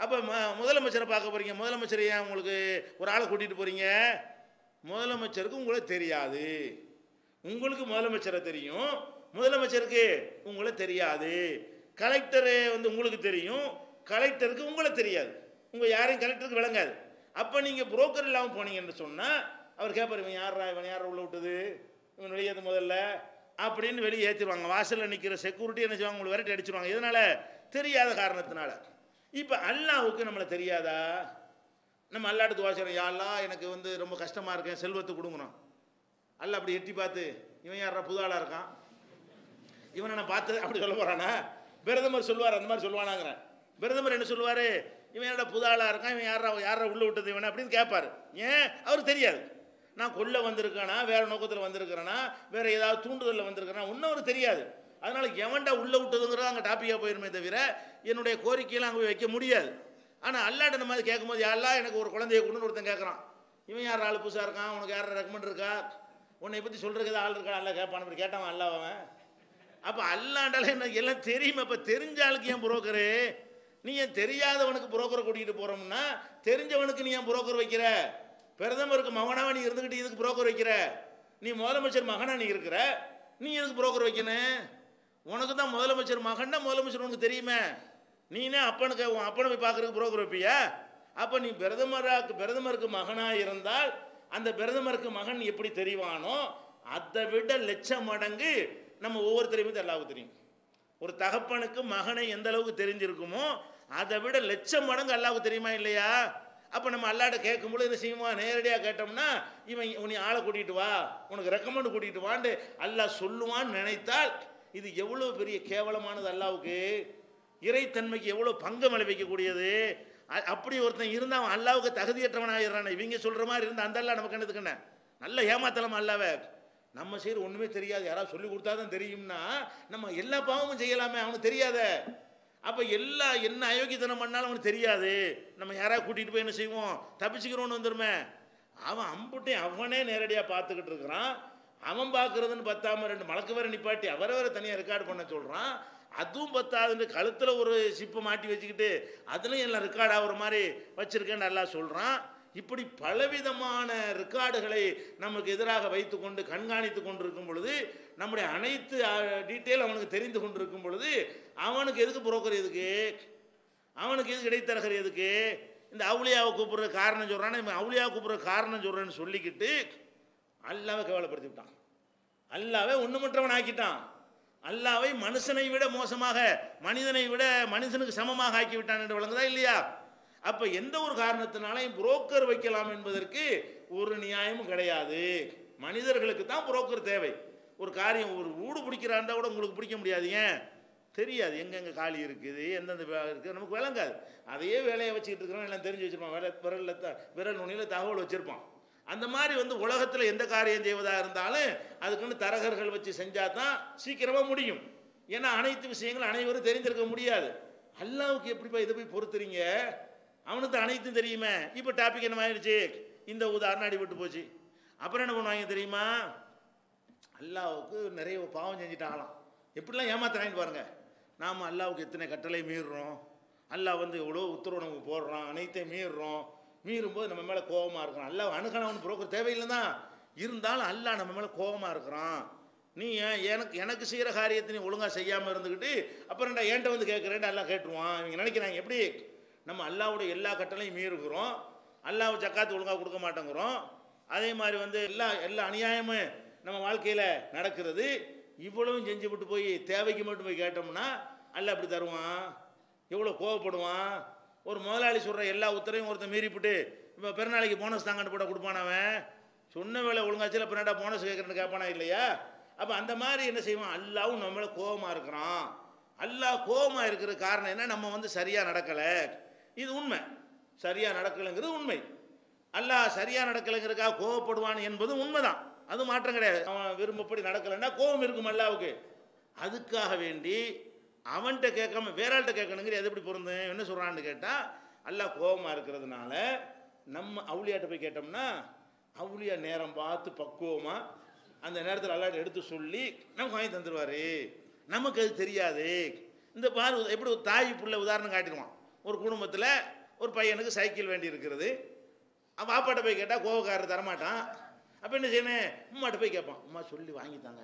அப்போ முதலமைச்சரை பார்க்க போகிறீங்க, முதலமைச்சரை ஏன் உங்களுக்கு ஒரு ஆளை கூட்டிகிட்டு போகிறீங்க? முதலமைச்சருக்கு உங்களை தெரியாது, உங்களுக்கு முதலமைச்சரை தெரியும், முதலமைச்சருக்கு உங்களை தெரியாது. கலெக்டரு உங்களுக்கு தெரியும், கலெக்டருக்கு உங்களை தெரியாது, உங்கள் யாரையும் கலெக்டருக்கு விளங்காது. அப்போ நீங்கள் புரோக்கர் இல்லாமல் போனீங்கன்னு சொன்னால் அவர் கேட்பார், இவன் யாரா, இவன் யாரை உள்ள விட்டது, இவன் வெளியேது முதல்ல அப்படின்னு வெளியே ஏற்றிடுவாங்க. வாசலில் நிற்கிற செக்யூரிட்டி என்ன செய்வாங்க, உங்களை விரட்டி அடிச்சிடுவாங்க. எதனால்? தெரியாத காரணத்தினால. இப்போ அல்லாஹ்வுக்கு நம்மளை தெரியாதா? நம்ம அல்லாஹ்ட்ட துஆ செய்றோம், யா அல்லாஹ் எனக்கு ரொம்ப கஷ்டமாக இருக்கேன், செல்வத்தை கொடுங்கணும். அல்லாஹ் அப்படி எட்டி பார்த்து, இவன் யாரா புது ஆளாக இருக்கான், இவனை நான் பார்த்து அப்படி சொல்ல போகிறானா? பிரதமர் சொல்லுவார், அந்த மாதிரி சொல்லுவானாங்கிறேன். பிரதமர் என்ன சொல்லுவார், இவன் என்னோட புது ஆளாக இருக்கான், இவன் யாரா உள்ளே விட்டது இவனை அப்படின்னு கேட்பார். ஏன்? அவருக்கு தெரியாது. நான் கொல்ல வந்திருக்கேனா, வேறு நோக்கத்தில் வந்திருக்கிறேனா, வேறு ஏதாவது தூண்டுதலில் வந்திருக்கிறேனா, ஒன்றும் அவருக்கு தெரியாது. அதனால் எவன்டா உள்ளே விட்டதுங்கிறது அங்கே டாப்பிக்காக போயிருமே தவிர என்னுடைய கோரிக்கையெல்லாம் அங்கே போய் வைக்க முடியாது. ஆனால் அல்லாட்ட நம்ம அது கேட்கும்போது, யாரெல்லாம் எனக்கு ஒரு குழந்தைய கொண்டு ஒருத்தன் கேட்குறான், இவன் யார் ஆள் புதுசாக இருக்கான், உனக்கு யார் ரெக்கமெண்ட் இருக்கா, உன்னை பற்றி சொல்கிறதுக்கு ஆள் இருக்கா, அல்லா கேட்பான் அப்படி கேட்டான் அல்லாவன். அப்போ அல்லாண்டால என்ன எல்லாம் தெரியுமா? இப்போ தெரிஞ்ச ஆளுக்கு ஏன் புரோக்கரு? நீ ஏன் தெரியாதவனுக்கு புரோக்கரை கூட்டிகிட்டு போகிறோம்னா தெரிஞ்சவனுக்கு நீ ஏன் புரோக்கர் வைக்கிற? பிரதமருக்கு மகனாக நீ இருந்துக்கிட்டு இதுக்கு புரோக்கர் வைக்கிற? நீ முதலமைச்சர் மகனாக நீ இருக்கிற, நீ எதுக்கு புரோக்கர் வைக்கணும்? உனக்கு தான் முதலமைச்சர் மகன்னா முதலமைச்சர் உனக்கு தெரியுமே, நீனே அப்பனுக்கு உன் அப்பனை போய் பார்க்குறதுக்கு புரோக்கர் வைப்பியா? அப்போ நீ பிரதமருக்கு மகனாக இருந்தால் அந்த பிரதமருக்கு மகன் எப்படி தெரிவானோ அதை விட லட்சம் மடங்கு நம்ம ஒவ்வொருத்தரையுமே எல்லாருக்கும் தெரியும். ஒரு தகப்பனுக்கு மகனை எந்த அளவுக்கு தெரிஞ்சிருக்குமோ அதை விட லட்சம் மடங்கு அல்லாவுக்கு தெரியுமா இல்லையா? அப்போ நம்ம அல்லாட்ட கேட்கும்போது இந்த சீமா நேரடியாக கேட்டோம்னா இவன் உன்னை ஆளை கூட்டிகிட்டு வா, உனக்கு ரெக்கமெண்டு கூட்டிகிட்டு வான்னு அல்லா சொல்லுவான்னு நினைத்தால் இது எவ்வளோ பெரிய கேவலமானது, அல்லாவுக்கு இறைத்தன்மைக்கு எவ்வளோ பங்கம் விளைவிக்கக்கூடியது. அப்படி ஒருத்தன் இருந்தால் அவன் அல்லாவுக்கு தகுதியற்றவனாகிறானே. இவங்க சொல்கிற மாதிரி இருந்தால் அந்த அல்லா நமக்கு என்னதுக்குண்ணே நல்ல ஏமாத்தலாமா? அல்லாவை நம்ம செய்கிற ஒன்றுமே தெரியாது, யாராவது சொல்லி கொடுத்தா தான் தெரியும்னா நம்ம எல்லா பாவமும் செய்யலாமே, அவனுக்கு தெரியாத. அப்போ எல்லா என்ன அயோக்கியத்தனம் பண்ணாலும் அவனுக்கு தெரியாது, நம்ம யாராவது கூட்டிகிட்டு போய் என்ன செய்வோம் தப்பிச்சுக்கிறோன்னு வந்துடுமே. அவன் அம்புட்டையும் அவனே நேரடியாக பார்த்துக்கிட்டு இருக்கிறான், அவன் பார்க்குறதுன்னு பத்தாமல் ரெண்டு மலக்கு வர நிப்பாட்டி அவரை வர தனியாக ரெக்கார்டு பண்ண சொல்கிறான், அதுவும் பத்தாதுன்னு கழுத்தில் ஒரு சிப்பை மாட்டி வச்சுக்கிட்டு அதுலேயும் எல்லாம் ரெக்கார்ட் ஆகிற மாதிரி வச்சுருக்கேன்னு நல்லா சொல்கிறான். இப்படி பலவிதமான ரெக்கார்டுகளை நமக்கு எதிராக வைத்து கொண்டு கண்காணித்து கொண்டிருக்கும் பொழுது நம்முடைய அனைத்து டீட்டெயில் அவனுக்கு தெரிந்து கொண்டிருக்கும் பொழுது அவனுக்கு எதுக்கு புரோக்கர், எதுக்கு அவனுக்கு எதுக்கு இடைத்தரகர், எதுக்கு இந்த அவுளியாவை கூப்பிட்ற காரணம் சொல்கிறான்னு இவன் அவுளியாவை கூப்பிட்ற காரணம் சொல்கிறேன்னு சொல்லிக்கிட்டு அல்லாவை கேவலப்படுத்தி விட்டான், அல்லாவை ஒன்றுமற்றவன் ஆக்கிட்டான், அல்லாவை மனுஷனை விட மோசமாக மனிதனை விட மனுஷனுக்கு சமமாக ஆக்கிவிட்டான் என்று விளங்குதா இல்லையா? அப்போ எந்த ஒரு காரணத்தினாலையும் புரோக்கர் வைக்கலாம் என்பதற்கு ஒரு நியாயமும் கிடையாது. மனிதர்களுக்கு தான் புரோக்கர் தேவை. ஒரு காரியம் ஒரு ஊடு பிடிக்கிறாண்டா கூட உங்களுக்கு பிடிக்க முடியாது, ஏன் தெரியாது எங்கெங்கே காலி இருக்குது எந்தெந்த வேலை இருக்குது நமக்கு விளங்காது. அதையே வேலையை வச்சுக்கிட்டு இருக்கிறோம், எல்லாம் தெரிஞ்சு வச்சுருப்பான், விரல் நுனியில் தகவல் வச்சுருப்பான். அந்த மாதிரி உலகத்தில் எந்த காரியம் செய்வதாக இருந்தாலும் அதுக்குன்னு தரகர்கள் வச்சு செஞ்சால் தான் சீக்கிரமாக முடியும். ஏன்னா அனைத்து விஷயங்களும் அனைவரும் தெரிஞ்சிருக்க முடியாது. அல்லாவுக்கு எப்படிப்பா இதை போய் பொறுத்துறீங்க? அவனுக்கு தான் அனைத்தும் தெரியுமே. இப்போ டாபிக் என்ன ஆயிடுச்சு, இந்த உதாரணம் அடிபட்டு போச்சு. அப்புறம் என்ன பண்ணுவாங்க தெரியுமா, அல்லாவுக்கு நிறைய பாவம் செஞ்சுட்டாங்களாம், எப்படிலாம் ஏமாத்துறாங்கன்னு பாருங்கள். நாம் அல்லாவுக்கு எத்தனை கட்டளை மீறுறோம், அல்லாஹ் எவ்வளோ உத்தரவு நமக்கு போடுறோம், அனைத்தையும் மீறும்போது நம்ம மேலே கோபமாக இருக்கிறோம். அல்லாஹ் அணுகனவன் புரோக்கர் தேவையில்லை தான், இருந்தாலும் அல்லாஹ் நம்ம மேலே கோபமாக இருக்கிறான். நீ எனக்கு செய்கிற காரியத்தை நீ ஒழுங்காக செய்யாமல் இருந்துக்கிட்டு அப்புறம் ரெண்டா ஏன்ட்ட வந்து கேட்குறேன்ட்டு எல்லாம் கேட்டுருவான். இவங்க நினைக்கிறாங்க எப்படி நம்ம அல்லாவோட எல்லா கட்டளையும் மீறுகிறோம், அல்லாஹ் ஜக்காத்து ஒழுங்காக கொடுக்க மாட்டேங்கிறோம், அதே மாதிரி எல்லா அநியாயமும் நம்ம வாழ்க்கையில் நடக்கிறது, இவ்வளவும் செஞ்சு விட்டு போய் தேவைக்கு மட்டும் போய் கேட்டோம்னா அல்லாஹ் இப்படி தருவான், எவ்வளோ கோவப்படுவான். ஒரு முதலாளி சொல்கிற எல்லா உத்தரவையும் ஒருத்தர் மீறிப்பிட்டு இப்போ பிறநாளைக்கு போனஸ் தாங்கன்னு போட்டால் கொடுப்பானவன், சொன்ன வேலை ஒழுங்காச்சு பிறநாடா போனஸ் கேட்குறேன்னு கேட்பானா இல்லையா? அப்போ அந்த மாதிரி என்ன செய்வான், அல்லாவும் நம்மளை கோபமாக இருக்கிறான். அல்லாஹ் கோபமாக இருக்கிற காரணம் என்ன, நம்ம சரியாக நடக்கலை. இது உண்மை, சரியாக நடக்கலைங்கிறது உண்மை. அல்லாஹ் சரியாக நடக்கலைங்கிறதுக்காக கோவப்படுவான் என்பது உண்மைதான், அது மாற்றம் கிடையாது. அவன் விரும்பப்படி நடக்கலைன்னா கோபம் இருக்கும் அல்லாவுக்கு. அதுக்காக வேண்டி அவன்கிட்ட கேட்காம வேறாள்கிட்ட கேட்கணுங்கிற எது எப்படி பொருந்து என்ன சொல்கிறான்னு கேட்டால் அல்லாஹ் கோபமாக இருக்கிறதுனால நம்ம அவுளியாட்ட போய் கேட்டோம்னா அவுளியா நேரம் பார்த்து பக்குவமாக அந்த நேரத்தில் அல்லாட்ட எடுத்து சொல்லி நமக்கு வாங்கி தந்துடுவார். நமக்கு அது தெரியாது. இந்த பாரு எப்படி ஒரு தாய் பிள்ளை உதாரணம் காட்டிடுவான். ஒரு குடும்பத்தில் ஒரு பையனுக்கு சைக்கிள் வேண்டி இருக்கிறது, அவன் அப்பாட்ட போய் கேட்டால் கோவக்காரர் தரமாட்டான். அப்போ என்ன செய்யணும், உம்மாட்ட போய் கேட்பான், உம்மா சொல்லி வாங்கித்தாங்க.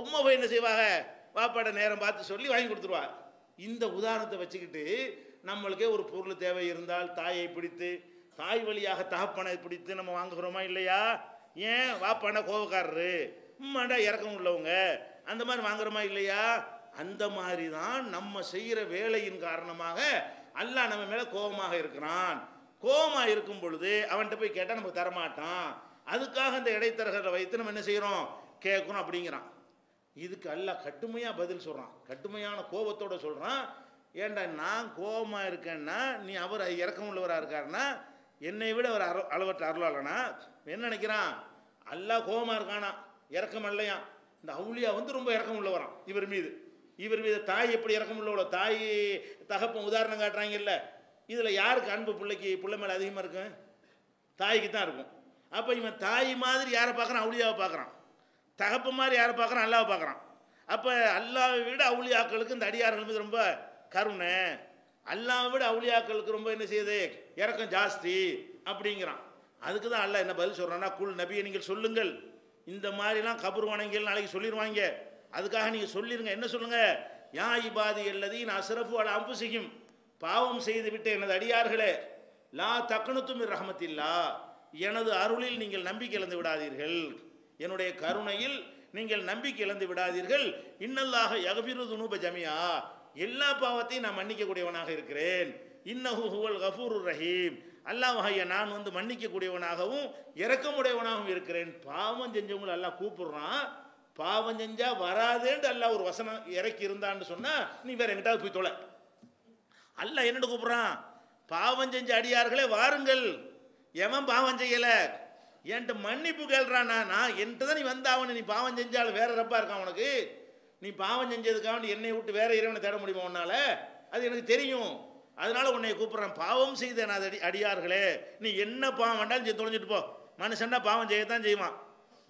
உம்மா போய் என்ன செய்வாங்க, வாப்பாட்ட நேரம் பார்த்து சொல்லி வாங்கி கொடுத்துருவா. இந்த உதாரணத்தை வச்சுக்கிட்டு நம்மளுக்கே ஒரு பொருள் தேவை இருந்தால் தாயை பிடித்து தாய் வழியாக தகப்பனை பிடித்து நம்ம வாங்குகிறோமா இல்லையா? ஏன் வாப்பாண்டா கோவக்காரரு, உம்மாண்டா இறக்கம் உள்ளவங்க, அந்த மாதிரி வாங்குகிறோமா இல்லையா? அந்த மாதிரி தான் நம்ம செய்கிற வேலையின் காரணமாக அல்லாஹ் நம்ம மேலே கோபமாக இருக்கிறான். கோபமாக இருக்கும் பொழுது அவன்கிட்ட போய் கேட்டால் நமக்கு தரமாட்டான், அதுக்காக அந்த இடைத்தரகரை வைத்து நம்ம என்ன செய்கிறோம் கேட்கணும் அப்படிங்கிறான். இதுக்கு அல்லாஹ் கடுமையாக பதில் சொல்கிறான், கடுமையான கோபத்தோடு சொல்கிறான். ஏண்டா நான் கோபமாக இருக்கேன்னா நீ அவர் இறக்கம் உள்ளவராக இருக்காருன்னா என்னை விட அவர் அளவற்ற அருளாளனா என்ன நினைக்கிறான், அல்லாஹ் கோபமாக இருக்கானா இறக்கம் இல்லையா? இந்த அவுளியா ரொம்ப இறக்கம் உள்ளவரான் இவர் மீது. தாய் எப்படி இறக்கம் உள்ளவளோ, தாய் தகப்பன் உதாரணம் காட்டுறாங்க இல்லை, இதில் யாருக்கு அன்பு பிள்ளை மேலே அதிகமாக இருக்கும்? தாய்க்கு தான் இருக்கும். அப்போ இவன் தாய் மாதிரி யாரை பார்க்குறான், அவுளியாவை பார்க்குறான், தகப்ப மாதிரி யாரை பார்க்குறான், அல்லாவை பார்க்குறான். அப்போ அல்லாவை விட அவுளியாக்களுக்கு இந்த அடியார்கள் மீது ரொம்ப கருணை, அல்லாஹ்வை விட அவுலியாக்களுக்கு ரொம்ப என்ன செய்யுது இறக்கம் ஜாஸ்தி அப்படிங்கிறான். அதுக்கு தான் அல்லாஹ் என்ன பதில் சொல்கிறான்னா, குல் நபியை நீங்கள் சொல்லுங்கள், இந்த மாதிரிலாம் கபர் வணங்கிகள் நாளைக்கு சொல்லிடுவாங்க, அதுக்காக நீங்கள் சொல்லிடுங்க. என்ன சொல்லுங்கள்? யா இபாதி அல்லதீன் அஸ்ரஃபு அலா அன்ஃபுஸிஹிம், பாவம் செய்து விட்ட எனது அடியார்களே, லா தக்னதும் மிர் ரஹ்மத்தில்லா, எனது அருளில் நீங்கள் நம்பிக்கை இழந்து விடாதீர்கள், என்னுடைய கருணையில் நீங்கள் நம்பிக்கை இழந்து விடாதீர்கள். இன்னல்லாஹ யஃபிரு ஸுனூப ஜமீஆ, எல்லா பாவத்தையும் நான் மன்னிக்கக்கூடியவனாக இருக்கிறேன். இன்னஹு ஹுவல் கஃபூருர் ரஹீம், அல்லாஹ்வைய நான் வந்து மன்னிக்கக்கூடியவனாகவும் இரக்கமுடையவனாகவும் இருக்கிறேன். பாவம் செஞ்சவங்களை அல்லாஹ் கூப்பிடுறான், பாவம் செஞ்சால் வராதேன்னு அல்லாஹ் ஒரு வசனம் இறக்கி இருந்தான்னு சொன்னால் நீ வேற எங்கிட்டாவது போய் தொலை. அல்லாஹ் என்னென்னு கூப்பிட்றான், பாவம் செஞ்ச அடியார்களே வாருங்கள், எவன் பாவம் செய்யலை என்கிட்ட மன்னிப்பு கேள்றான், நான் என்கிட்ட தான் நீ வந்தாவனு, நீ பாவம் செஞ்சாலும் வேற ரப்பா இருக்கான் உனக்கு, நீ பாவம் செஞ்சதுக்காக என்னை விட்டு வேற இறைவனை தேட முடியுமா உன்னால்? அது எனக்கு தெரியும், அதனால உன்னை கூப்பிட்றேன். பாவம் செய்த நான் அடியார்களே, நீ என்ன பாவம் வேண்டாலும் தொலைஞ்சிட்டு போ, மனுஷன்னா பாவம் செய்யத்தான் செய்வான்,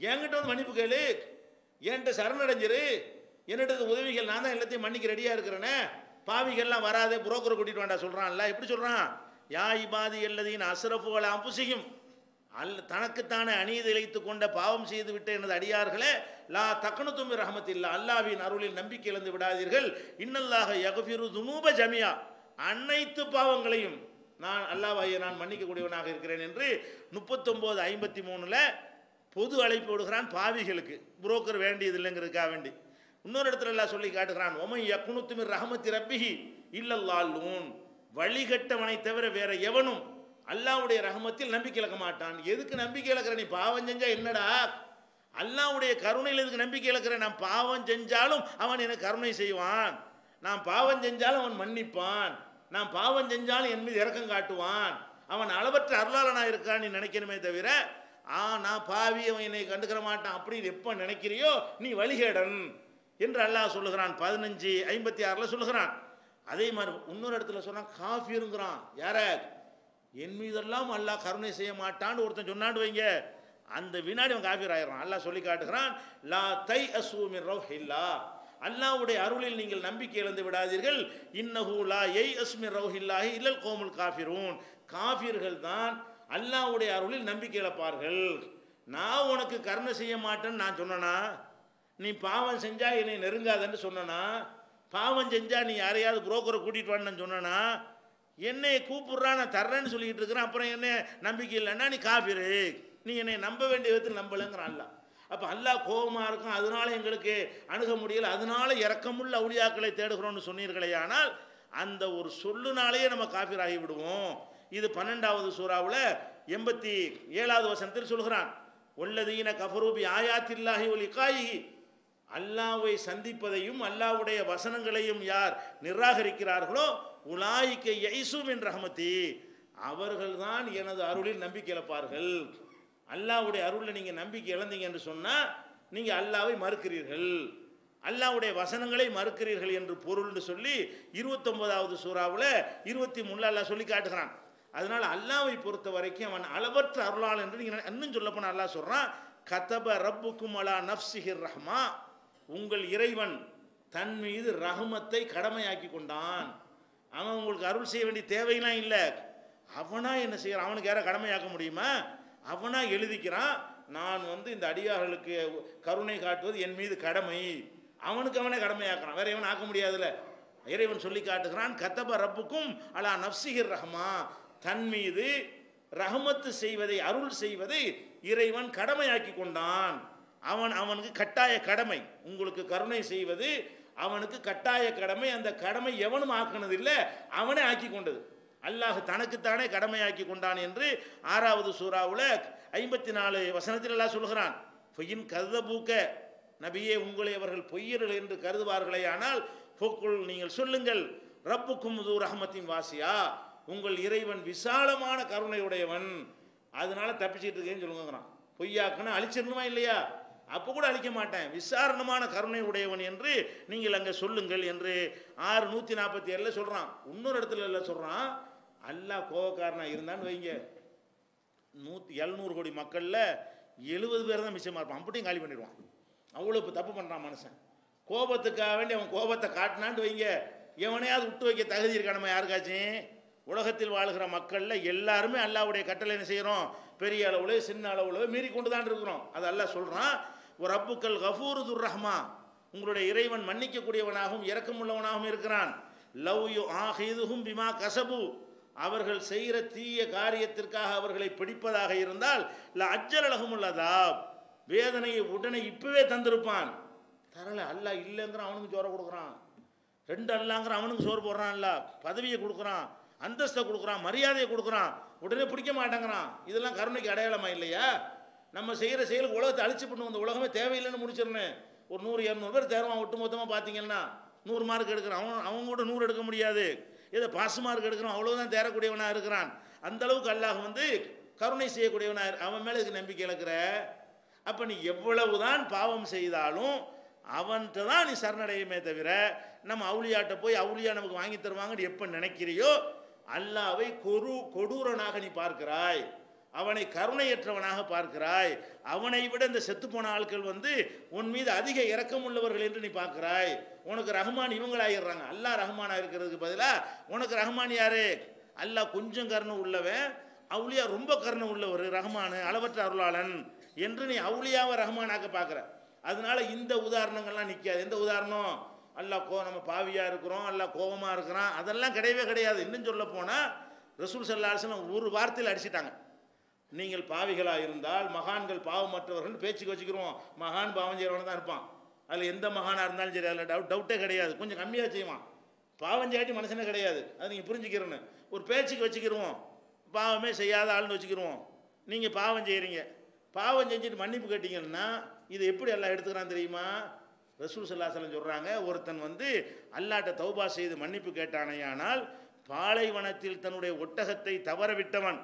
என்கிட்ட வந்து மன்னிப்பு கேளு, என்கிட்ட சரணடைஞ்சிரு, என்னிட்ட உதவிகள் நான் தான் எல்லாத்தையும் மன்னிக்க ரெடியாக இருக்கிறேனே, பாவிகள்லாம் வராதே, புரோக்கரை கூட்டிகிட்டு வேண்டாம் சொல்கிறான்ல. எப்படி சொல்கிறான்? யா இபாதி அல்லதீன் அஸ்ரஃபு அலா அன்ஃபுஸிஹிம், தனக்குத்தானே அநீதி இழைத்து கொண்ட பாவம் செய்து விட்ட எனது அடியார்களே, லா தக்னதும் மிர் ரஹ்மத்தில்லா, அல்லாஹ்வின் அருளில் நம்பிக்கை இழந்து விடாதீர்கள். இன்னல்லாஹ யஃபிரு ஸுனூப ஜமீஆ, அனைத்து பாவங்களையும் நான் அல்லாஹ்வையே நான் மன்னிக்கக்கூடியவனாக இருக்கிறேன் என்று 39:53 பொது அழைப்பு விடுகிறான் பாவிகளுக்கு, புரோக்கர் வேண்டியது இல்லைங்கிறதுக்காக வேண்டி. இன்னொரு இடத்துல எல்லாம் சொல்லி காட்டுகிறான், ஒமன் யக்னுது மிர் ரஹ்மத்தி ரப்பிஹி இல்லல்லாலூன், வழிகட்டவனை தவிர வேற எவனும் அல்லாஹ்வுடைய ரஹமத்தில் நம்பிக்கை இழக்க மாட்டான். எதுக்கு நம்பிக்கை இழக்கிற? நீ பாவம் செஞ்சால் என்னடா, அல்லாஹ்வுடைய கருணையில் எதுக்கு நம்பிக்கை இழக்கிற? நான் பாவம் செஞ்சாலும் அவன் எனக்கு கருணை செய்வான், நான் பாவம் செஞ்சாலும் அவன் மன்னிப்பான், நான் பாவம் செஞ்சாலும் என் மீது இரக்கம் காட்டுவான், அவன் அளவற்ற அருளாளனா இருக்கான்னு நீ நினைக்கணுமே தவிர, நான் பாவி அவன் என்னை கண்டுக்கிற மாட்டான் அப்படின்னு எப்போ நினைக்கிறியோ நீ வழிகேடன் என்று அல்லாஹ் சொல்லுகிறான். 15:56 சொல்லுகிறான். அதே மாதிரி இன்னொரு இடத்துல சொன்னான், காஃபிருங்கிறான். யார? என் மீதெல்லாம் அல்லாஹ் கருணை செய்ய மாட்டான்னு ஒருத்தன் சொன்னான்னு வைங்க, அந்த வினாடி அவன் காஃபிர் ஆயிடுறான். அல்லாஹ் சொல்லி காட்டுகிறான், லா தை அசூமிர் ரஹ்மில்லா, அல்லாஹ்வுடைய அருளில் நீங்கள் நம்பிக்கை இழந்து விடாதீர்கள். இன்னஹு லா யஸ்மிர் ரஹ்மில்லாஹி இல்லல் கௌமுல் காஃபிரூன், காஃபிர்கள் தான் அல்லாஹ்வுடைய அருளில் நம்பிக்கை இழப்பார்கள். நான் உனக்கு கருணை செய்ய மாட்டேன்னு நான் சொன்னனா, நீ பாவம் செஞ்சால் என்னை நெருங்காதன்னு சொன்னனா, பாவம் செஞ்சால் நீ யாரையாவது புரோக்கரை கூட்டிகிட்டு வான்னு சொன்னனா, என்னை கூப்பிட்றா நான் தர்றேன்னு சொல்லிக்கிட்டு இருக்கிறேன், அப்புறம் என்ன நம்பிக்கை இல்லைன்னா நீ காஃபிரு, நீ என்னை நம்ப வேண்டிய விதத்தில் நம்பலைங்கிறான் அல்லாஹ். அப்போ அல்லாஹ் கோபமாக இருக்கும், அதனால எங்களுக்கு அணுக முடியலை, அதனால இரக்கமுள்ள அவுலியாக்களை தேடுகிறோன்னு சொன்னீர்களே, ஆனால் அந்த ஒரு சொல்லுனாலேயே நம்ம காஃபிர் ஆகிவிடுவோம். இது 12வது சூறாவில் 87வது வசனத்தில் சொல்கிறான், ஒல்லதீன கஃபரூபி ஆயாத்தில்லாஹி ஒல் இகாயிஹி, அல்லாஹ்வை சந்திப்பதையும் அல்லாஹ்வுடைய வசனங்களையும் யார் நிராகரிக்கிறார்களோ, உலாயிக்க யைசும் என் ரஹமதி, அவர்கள்தான் எனது அருளில் நம்பிக்கை இழப்பார்கள். அல்லாஹ்வுடைய அருளில் நீங்கள் நம்பிக்கை இழந்தீங்க என்று சொன்னால் நீங்கள் அல்லாஹ்வை மறுக்கிறீர்கள், அல்லாஹ்வுடைய வசனங்களை மறுக்கிறீர்கள் என்று பொருள்னு சொல்லி 29வது சூறாவில் 23 அல்லாஹ் சொல்லி காட்டுகிறான். அதனால் அல்லாஹ்வை பொறுத்த வரைக்கும் அவன் அளவற்ற அருளாளன் என்று நீங்கள் இன்னும் சொல்லப்போனால் அல்லாஹ் சொல்கிறான், கதப ரப்புக்கும் அலா நஃப்ஸிஹிர் ரஹ்மா, உங்கள் இறைவன் தன் மீது ரஹ்மத்தை கடமையாக்கி கொண்டான். அவன் உங்களுக்கு அருள் செய்ய வேண்டிய தேவையெல்லாம் இல்லை, அவனாக என்ன செய்கிறான், அவனுக்கு யாரை கடமையாக்க முடியுமா? அவனாக எழுதிக்கிறான், நான் வந்து இந்த அடியார்களுக்கு கருணை காட்டுவது என் மீது கடமை, அவனுக்கு அவனே கடமையாக்குறான், வேற எவன் ஆக்க முடியாதுல்ல. இறைவன் சொல்லி காட்டுகிறான், கதப ரப்புக்கும் அலா நஃப்ஸிஹிர் ரஹ்மா, தன் மீது ரஹமத்து செய்வதை அருள் செய்வதை இறைவன் கடமையாக்கி கொண்டான். அவனுக்கு கட்டாய கடமை, உங்களுக்கு கருணை செய்வது அவனுக்கு கட்டாய கடமை, அந்த கடமை எவனும் ஆக்கினது இல்லை, அவனே ஆக்கி கொண்டது, அல்லாஹ் தனக்குத்தானே கடமையாக்கி கொண்டான் என்று 6வது சூறாவில் 54 வசனத்தில் அல்லாஹ் சொல்கிறான், பொய்யின் கதபூக்க நபியே, உங்களை அவர்கள் பொய்யர்கள் என்று கருதுவார்களே, ஆனால் போக்குள் நீங்கள் சொல்லுங்கள், ரப்புக்கும் தூ ரஹமத்தின் வாசியா, உங்கள் இறைவன் விசாலமான கருணை உடையவன், அதனால தப்பிச்சிட்டு இருக்கேன்னு சொல்லுங்கிறான். பொய்யாக்குன்னா அழிச்சிடணுமா இல்லையா? அப்போ கூட அழிக்க மாட்டேன், விசாரணமான கருணை உடையவன் என்று நீங்கள் அங்கே சொல்லுங்கள் என்று 647 சொல்கிறான். இன்னொரு இடத்துல இல்லை சொல்கிறான், அல்லாஹ் கோபக்காரனாக இருந்தான்னு வைங்க, 700 கோடி மக்களில் 70 பேர் தான் மிச்சமாக இருப்பான், அப்படியும் காலி பண்ணிடுவான். அவ்வளோ இப்போ தப்பு பண்ணுறான் மனுஷன், கோபத்துக்காக வேண்டி அவன் கோபத்தை காட்டினான்னு வைங்க, எவனையாவது விட்டு வைக்க தகுதி இருக்கா நம்ம யாருக்காச்சும்? உலகத்தில் வாழ்கிற மக்களில் எல்லாருமே அல்லாஹ்வுடைய கட்டளை என்ன செய்கிறோம்? பெரிய அளவுல சின்ன அளவுல மீறி கொண்டு தான் இருக்கிறோம். அது அல்லாஹ் சொல்கிறான், ஒரு ரப்புக்கல் கஃபூரு துர் ரஹ்மா, உங்களுடைய இறைவன் மன்னிக்கக்கூடியவனாகவும் இரக்கமுள்ளவனாகவும் இருக்கிறான். லவ் யு ஆஹிதுஹும் பிமா கஸபு, அவர்கள் செய்கிற தீய காரியத்திற்காக அவர்களை பிடிப்பதாக இருந்தால் இல்லை அஜ்ஜலகும் உள்ளதா, வேதனையை உடனே இப்பவே தந்திருப்பான். தரல, அல்லாஹ் இல்லைங்கிறான், அவனுக்கு சோறு கொடுக்குறான். ரெண்டு அல்லாங்கிற அவனுக்கு சோறு போடுறான், அல்ல பதவியை கொடுக்குறான், அந்தஸ்தை கொடுக்குறான், மரியாதையை கொடுக்குறான், உடனே பிடிக்க மாட்டேங்கிறான். இதெல்லாம் கருணைக்கு அடையாளமா இல்லையா? நம்ம செய்கிற செயலுக்கு உலகத்தை அழிச்சு பண்ணுவோம், இந்த உலகமே தேவையில்லைன்னு முடிச்சிடணும். ஒரு 100-200 பேர் தேர்வான் ஒட்டு மொத்தமாக பார்த்தீங்கன்னா 100 மார்க் எடுக்கிறான், அவங்க கூட 100 எடுக்க முடியாது, ஏதோ பாஸ் மார்க் எடுக்கிறோம், அவ்வளோதான் தேரக்கூடியவனாக இருக்கிறான். அந்த அளவுக்கு அல்லாஹ் கருணை செய்யக்கூடியவனாக அவன் மேலே இதுக்கு நம்பிக்கை இழக்கிற. அப்போ நீ எவ்வளவுதான் பாவம் செய்தாலும் அவன்கிட்ட தான் நீ சரணடையுமே தவிர நம்ம அவுளியாட்ட போய் அவுளியா நமக்கு வாங்கி தருவாங்கன்னு எப்போ நினைக்கிறியோ அல்லாஹ்வை கொடூரனாக நீ பார்க்கிறாய், அவனை கருணையற்றவனாக பார்க்கிறாய், அவனை விட இந்த செத்துப்போன ஆட்கள் உன் மீது அதிக இரக்கம் உள்ளவர்கள் என்று நீ பார்க்கிறாய். உனக்கு ரஹ்மான் இவங்களாகிடுறாங்க, அல்லாஹ் ரஹ்மானாக இருக்கிறதுக்கு பதிலாக உனக்கு ரஹ்மான் யாரு? அல்லாஹ் கொஞ்சம் கருணை உள்ளவன், அவுளியா ரொம்ப கருணை உள்ளவர், ரஹ்மானு அளவற்ற அருளாளன் என்று நீ அவுளியாவை ரஹ்மானாக பார்க்குற. அதனால இந்த உதாரணங்கள்லாம் நிற்காது. எந்த உதாரணம்? அல்லாஹ் நம்ம பாவியாக இருக்கிறோம், அல்லாஹ் கோபமாக இருக்கிறான், அதெல்லாம் கிடையவே கிடையாது. இன்னும் சொல்ல போனால் ரசூல் ஸல்லல்லாஹு அலைஹி வஸல்லம் ஒரு வார்த்தையில் அடிச்சிட்டாங்க, நீங்கள் பாவிகளாக இருந்தால் மகான்கள் பாவமற்றவர்கள் பேச்சுக்கு வச்சுக்கிறோம், மகான் பாவம் செய்கிறவன் தான் இருப்பான், அதில் எந்த மகானாக இருந்தாலும் சரி, அதில் டவுட்டே கிடையாது, கொஞ்சம் கம்மியாக செய்வான், பாவம் செய்யாட்டி மனுஷனே கிடையாது, அது நீங்கள் புரிஞ்சுக்கிறேன்னு ஒரு பேச்சுக்கு வச்சுக்கிடுவோம், பாவமே செய்யாத ஆள்னு வச்சுக்கிடுவோம். நீங்கள் பாவம் செய்கிறீங்க, பாவம் செஞ்சுட்டு மன்னிப்பு கேட்டிங்கன்னா இதை எப்படி எல்லாம் எடுத்துக்கிறான்னு தெரியுமா? ரசூல் ஸல்லல்லாஹு அலைஹி வஸல்லம் சொல்கிறாங்க, ஒருத்தன் அல்லாஹ்ட்ட தௌபா செய்து மன்னிப்பு கேட்டானேயானால் பாலைவனத்தில் தன்னுடைய ஒட்டகத்தை தவற விட்டவன்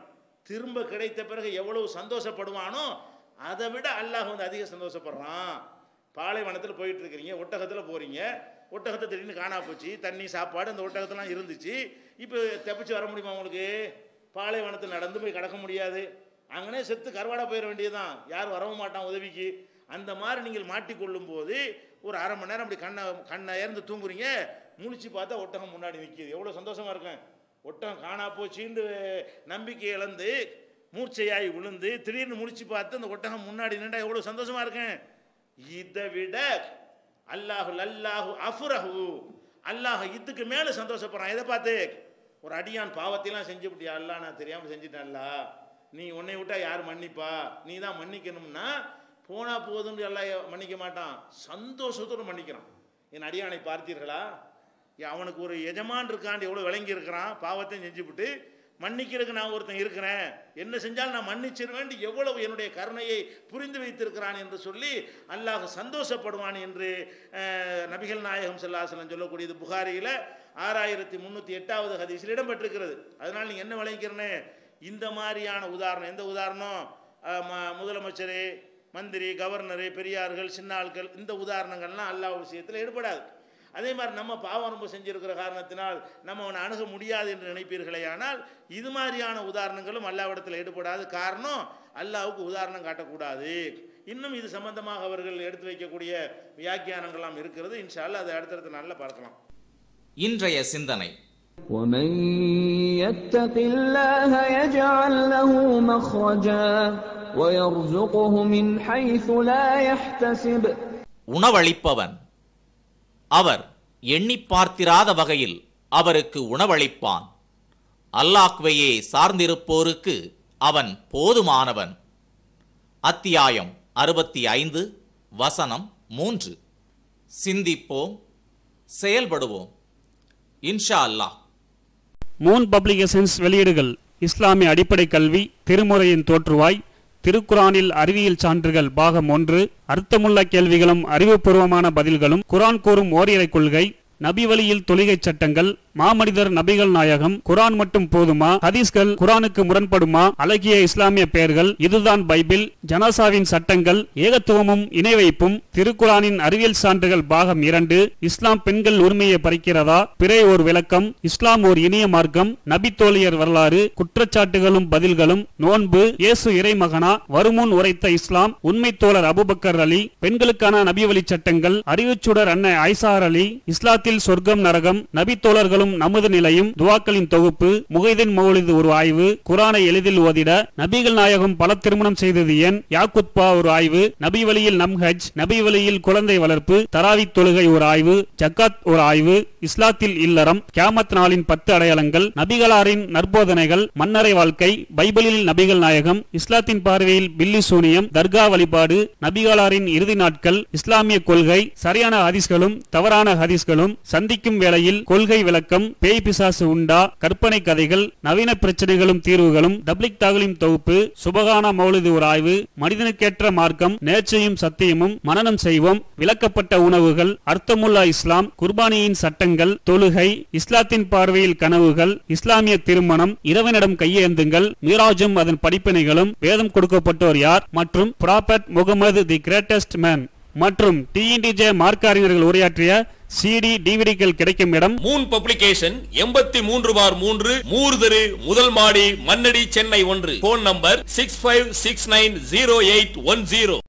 திரும்ப கிடைத்த பிறகு எவ்வளவு சந்தோஷப்படுவானோ அதை விட அல்லாஹ் அதிக சந்தோஷப்படுறான். பாலைவனத்தில் போயிட்டு இருக்கிறீங்க, ஒட்டகத்தில் போகிறீங்க, ஒட்டகத்தை திடீர்னு காணா போச்சு, தண்ணி சாப்பாடு அந்த ஒட்டகத்தெல்லாம் இருந்துச்சு, இப்போ தப்பிச்சு வர முடியுமா உங்களுக்கு? பாலைவனத்தில் நடந்து போய் கிடக்க முடியாது, அங்கனே செத்து கருவாடா போயிட வேண்டியதுதான், யாரும் வரவும் மாட்டான் உதவிக்கு. அந்த மாதிரி நீங்கள் மாட்டிக்கொள்ளும் போது ஒரு 1/2 மணி நேரம் அப்படி கண்ணை இறந்து தூங்குறீங்க, முழிச்சு பார்த்தா ஒட்டகம் முன்னாடி நிற்கிது, எவ்வளோ சந்தோஷமாக இருக்கும். ஒட்டகம் காணா போச்சின்னு நம்பிக்கை இழந்து மூர்ச்சையாகி விழுந்து திடீர்னு முழிச்சு பார்த்து அந்த ஒட்டகம் முன்னாடி நின்றா எவ்வளோ சந்தோஷமாக இருக்கேன். இதை விட அல்லாஹு அஃப்ரஹு, அல்லாஹ் இதுக்கு மேலே சந்தோஷப்படுறான். இதை பார்த்து ஒரு அடியான் பாவத்தையெல்லாம் செஞ்சு விட்டியா அல்லா, நான் தெரியாமல் செஞ்சுட்டேன்ல, நீ உன்னை விட்டா யார் மன்னிப்பா, நீ தான் மன்னிக்கணும்னா போனால் போதுன்னு எல்லாம் மன்னிக்க மாட்டான், சந்தோஷத்தோடு மன்னிக்கிறான். என் அடியானை பார்த்தீர்களா, அவனுக்கு ஒரு எஜமான் இருக்காண்டு எவ்வளோ விளங்கி இருக்கிறான், பாவத்தையும் செஞ்சுவிட்டு மன்னிக்கிறதுக்கு நான் ஒருத்தன் இருக்கிறேன், என்ன செஞ்சாலும் நான் மன்னிச்சிருவேன், எவ்வளவு என்னுடைய கருணையை புரிந்து வைத்திருக்கிறான் என்று சொல்லி அல்லாஹ் சந்தோஷப்படுவான் என்று நபிகள் நாயகம் ஸல்லல்லாஹு அலைஹி வஸல்லம் சொல்லக்கூடியது புகாரியில் 6308வது ஹதீஸில் இடம்பெற்றிருக்கிறது. அதனால் நீங்கள் என்ன விளங்கிறனே, இந்த மாதிரியான உதாரணம். எந்த உதாரணம்? முதலமைச்சர், மந்திரி, கவர்னரு, பெரியார்கள், சின்ன ஆட்கள், இந்த உதாரணங்கள்லாம் அல்லாஹ் விஷயத்தில் ஈடுபடாது. அதே மாதிரி நம்ம பாவம் ரொம்ப செஞ்சுருக்கிற காரணத்தினால் நம்ம அவனை அணுக முடியாது என்று நினைப்பீர்களே, ஆனால் இது மாதிரியான உதாரணங்களும் அல்லாஹ்விடத்தில் ஈடுபடாது. காரணம், அல்லாஹ்வுக்கு உதாரணம் காட்டக்கூடாது. இன்னும் இது சம்பந்தமாக அவர்கள் எடுத்து வைக்கக்கூடிய வியாக்கியானங்கள்லாம் இருக்கிறது. இன்ஷா அல்லாஹ் அதை அடுத்தடுத்து நல்லா பார்க்கலாம். இன்றைய சிந்தனை, وَمَن يَتَّقِ اللَّهَ يَجْعَل لَّهُ مَخْرَجًا وَيَرْزُقْهُ مِنْ حَيْثُ لَا يَحْتَسِبُ. உணவளிப்பவன் அவர் எண்ணி பார்த்திராத வகையில் அவருக்கு உணவளிப்பான். அல்லாஹ்வையே சார்ந்திருப்போருக்கு அவன் போதுமானவன். அத்தியாயம் 65, வசனம் 3. சிந்திப்போம், செயல்படுவோம், இன்ஷா அல்லாஹ். 3 பப்ளிகேஷன்ஸ் வெளியீடுகள்: இஸ்லாமிய அடிப்படை கல்வி, திருமுறையின் தோற்றுவாய், திருக்குரானில் அறிவியல் சான்றுகள் பாகம் 1, அர்த்தமுள்ள கேள்விகளும் அறிவுபூர்வமான பதில்களும், குரான் கூறும் ஓரியறை கொள்கை, நபி வழியில் தொழுகை சட்டங்கள், மாமனிதர் நபிகள் நாயகம் குரான் மட்டும் போதுமா, ஹதீஸ்கள் குரானுக்கு முரண்படுமா, அழகிய இஸ்லாமிய பெயர்கள், இதுதான் பைபிள், ஜனாசாவின் சட்டங்கள், ஏகத்துவமும் இணை வைப்பும், திருக்குரானின் அறிவியல் சான்றுகள் பாகம் 2, இஸ்லாம் பெண்கள் உரிமையை பறிக்கிறதா, பிறை ஒரு விளக்கம், இஸ்லாம் ஒரு இனிய மார்க்கம், நபித்தோழியர் வரலாறு, குற்றச்சாட்டுகளும் பதில்களும், நோன்பு, இயேசு இறைமகனா, வருமுன் உரைத்த இஸ்லாம், உண்மை தோழர் அபுபக்கர் அலி, பெண்களுக்கான நபிவழி சட்டங்கள், அறிவுச்சுடர் அன்னை ஐசார் அலி, இஸ்லாத்தில் சொர்க்கம் நரகம், நபித்தோழர்களும் நமது நிலையும், துவாக்களின் தொகுப்பு, முகைதீன் மௌலிது ஒரு ஆய்வு, குரானை எளிதில் ஓதிட, நபிகள் நாயகம் பல திருமணம் செய்தது ஏன், யாக்குத்பா ஒரு ஆய்வு, நபி வழியில் நம் ஹஜ், நபி வழியில் குழந்தை வளர்ப்பு, தராவி தொழுகை ஒரு ஆய்வு, ஜக்காத் ஒரு ஆய்வு, இஸ்லாத்தில் இல்லறம், கியாமத் நாளின் 10 அடையாளங்கள், நபிகளாரின் நற்போதனைகள், மன்னரை வாழ்க்கை, பைபிளில் நபிகள் நாயகம், இஸ்லாத்தின் பார்வையில் பில்லி சூனியம், தர்கா வழிபாடு, நபிகளாரின் இறுதி நாட்கள், இஸ்லாமிய கொள்கை, சரியான ஹதீஸ்களும் தவறான ஹதீஸ்களும், சந்திக்கும் வேளையில் கொள்கை விளக்கம், பேய் பிசாசு உண்டா, கற்பனை கதைகள், நவீன பிரச்சனைகளும் தீர்வுகளும், தப்லிக் தாகலிம் தொகுப்பு, சுபகான மௌலிது ஒரு ஆய்வு, மனிதனுக்கேற்ற மார்க்கம், நேர்ச்சையும் சத்தியமும், மனனம் செய்வோம், விளக்கப்பட்ட உணவுகள், அர்த்தமுல்லா இஸ்லாம், குர்பானியின் சட்டங்கள், தொழுகை, இஸ்லாத்தின் பார்வையில் கனவுகள், இஸ்லாமிய திருமணம், இறைவனிடம் கையேந்துங்கள், மீராஜும் அதன் படிப்பினைகளும், வேதம் கொடுக்கப்பட்டோர் யார் மற்றும் prophet Mohammed the greatest man மற்றும் டிஎன்டிஜே மார்க்க அறிஞர்கள் உரையாற்றிய சிடி டிவிடிகள் கிடைக்கும் இடம் மூன் பப்ளிகேஷன் 83/3 மூர்தரு முதல் மாடி மன்னடி சென்னை 1. Phone number 65690810.